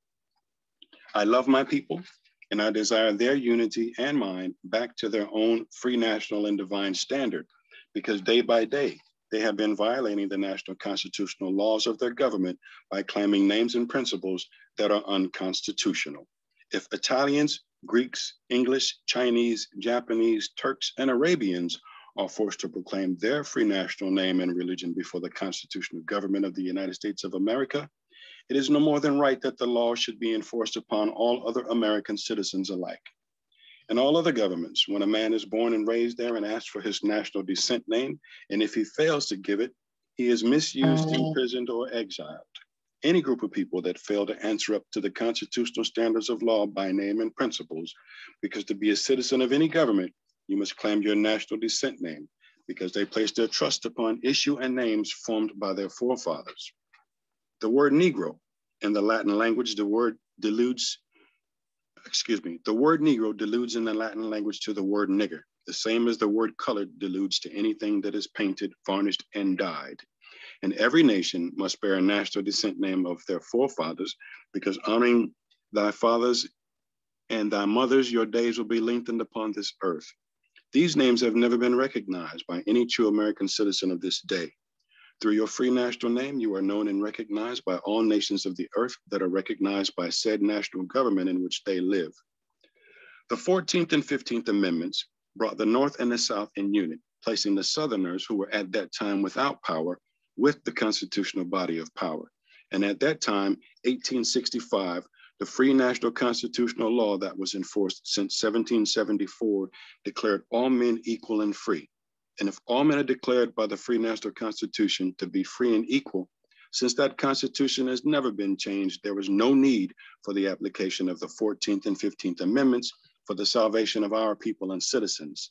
I love my people, and I desire their unity and mine back to their own free national and divine standard, because day by day, they have been violating the national constitutional laws of their government by claiming names and principles that are unconstitutional. If Italians, Greeks, English, Chinese, Japanese, Turks, and Arabians are forced to proclaim their free national name and religion before the constitutional government of the United States of America, it is no more than right that the law should be enforced upon all other American citizens alike. In all other governments, when a man is born and raised there and asks for his national descent name, and if he fails to give it, he is misused, imprisoned, or exiled. Any group of people that fail to answer up to the constitutional standards of law by name and principles, because to be a citizen of any government, you must claim your national descent name, because they place their trust upon issue and names formed by their forefathers. The word Negro, in the Latin language, the word Negro deludes in the Latin language to the word nigger, the same as the word colored deludes to anything that is painted, varnished, and dyed. And every nation must bear a national descent name of their forefathers, because honoring thy fathers and thy mothers, your days will be lengthened upon this earth. These names have never been recognized by any true American citizen of this day. Through your free national name, you are known and recognized by all nations of the earth that are recognized by said national government in which they live. The 14th and 15th Amendments brought the North and the South in unit, placing the Southerners, who were at that time without power, with the constitutional body of power. And at that time, 1865, the free national constitutional law that was enforced since 1774 declared all men equal and free. And if all men are declared by the free national constitution to be free and equal, since that constitution has never been changed, there was no need for the application of the 14th and 15th Amendments for the salvation of our people and citizens.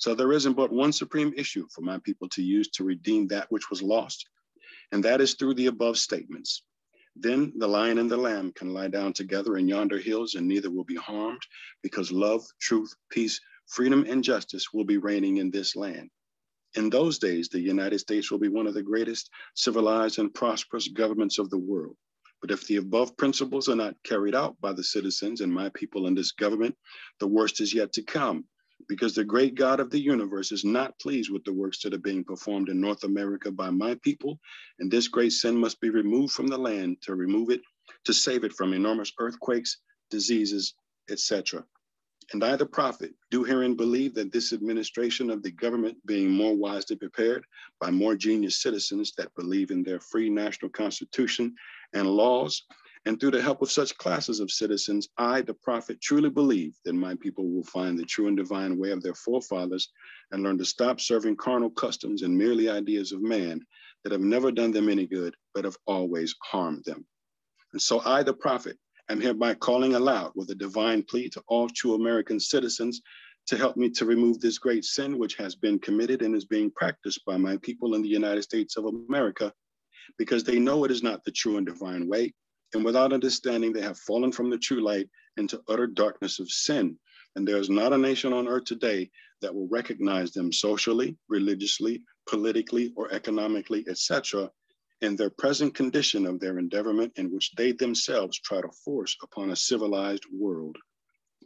So there isn't but one supreme issue for my people to use to redeem that which was lost, and that is through the above statements. Then the lion and the lamb can lie down together in yonder hills, and neither will be harmed, because love, truth, peace, freedom, and justice will be reigning in this land. In those days, the United States will be one of the greatest civilized and prosperous governments of the world. But if the above principles are not carried out by the citizens and my people in this government, the worst is yet to come, because the great God of the universe is not pleased with the works that are being performed in North America by my people, and this great sin must be removed from the land to save it from enormous earthquakes, diseases, etc. And I, the prophet, do herein believe that this administration of the government, being more wisely prepared by more genius citizens that believe in their free national constitution and laws, and through the help of such classes of citizens, I, the prophet, truly believe that my people will find the true and divine way of their forefathers and learn to stop serving carnal customs and merely ideas of man that have never done them any good, but have always harmed them. And so I, the prophet, am hereby calling aloud with a divine plea to all true American citizens to help me to remove this great sin which has been committed and is being practiced by my people in the United States of America, because they know it is not the true and divine way. And without understanding, they have fallen from the true light into utter darkness of sin. And there is not a nation on earth today that will recognize them socially, religiously, politically, or economically, etc., in their present condition of their endeavorment in which they themselves try to force upon a civilized world.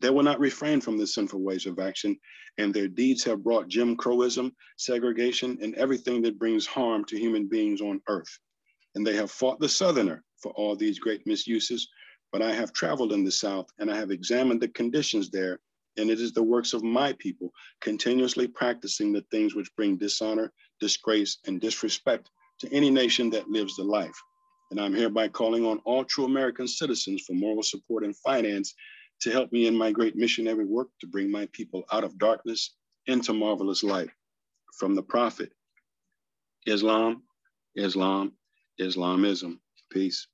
They will not refrain from the sinful ways of action, and their deeds have brought Jim Crowism, segregation, and everything that brings harm to human beings on earth. And they have fought the Southerner for all these great misuses, but I have traveled in the South and I have examined the conditions there, and it is the works of my people continuously practicing the things which bring dishonor, disgrace, and disrespect to any nation that lives the life. And I'm hereby calling on all true American citizens for moral support and finance to help me in my great missionary work to bring my people out of darkness into marvelous light. From the Prophet, Islam, Islam, Islamism. Peace.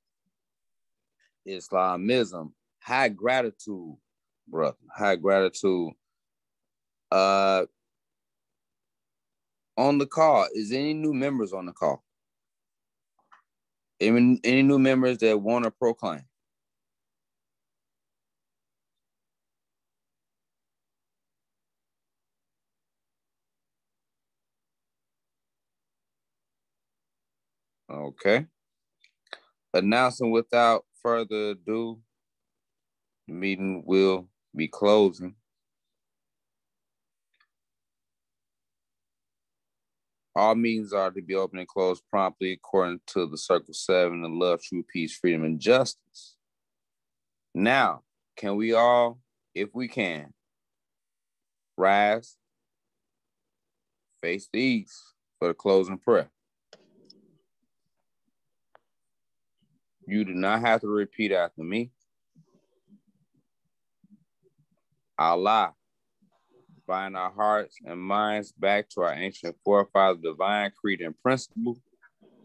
Islamism. High gratitude, brother. High gratitude. On the call, is any new members on the call? Any new members that want to proclaim? Okay. Announcing without further ado, the meeting will be closing. All meetings are to be open and closed promptly according to the Circle 7 of love, true peace, freedom, and justice. Now, can we all, if we can, rise, face the east for the closing prayer? You do not have to repeat after me. Allah, bind our hearts and minds back to our ancient forefathers' divine creed and principle.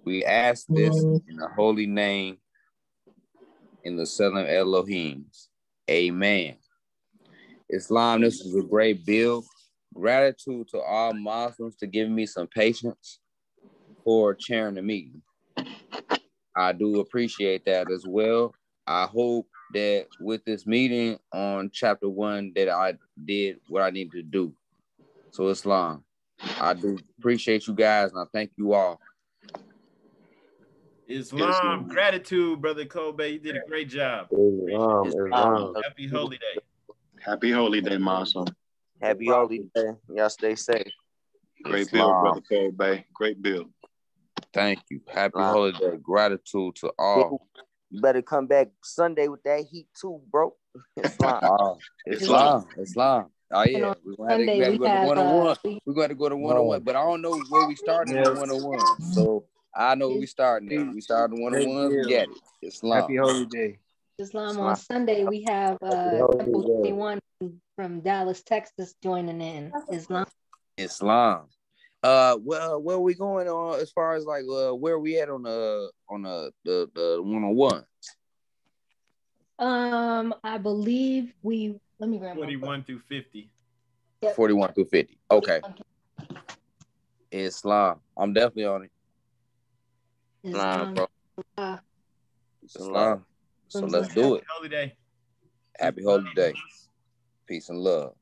We ask this in the holy name, in the son of Elohim's. Amen. Islam, this is a great build. Gratitude to all Muslims to give me some patience for chairing the meeting. I do appreciate that as well. I hope that with this meeting on chapter 1 that I did what I needed to do. So Islam, I do appreciate you guys and I thank you all. Islam. Gratitude, Brother Cole Bey. You did a great job. Islam. Happy Holy Day. Happy Holy Day, Muslim. Happy Holy Day. Y'all stay safe. Great build, Brother Cole Bey. Great build. Thank you. Happy holiday. Gratitude to all. You better come back Sunday with that heat too, bro. Islam. Islam. Islam. Oh, yeah. We're going to go to 101. But I don't know where we started at 101. So I know we started at. We started 101. Get it. Islam. Happy holiday. Islam. On Sunday, we have Temple 21 from Dallas, Texas joining in. Islam. Islam. Well, where are we going on as far as like where are we at on the 101? I believe we let me grab 41 through 50. Yep. 41 through 50. Okay. Islam. I'm definitely on it. Islam. Nah, bro. Islam. So let's do it. Happy holiday. Happy holiday. Peace and love.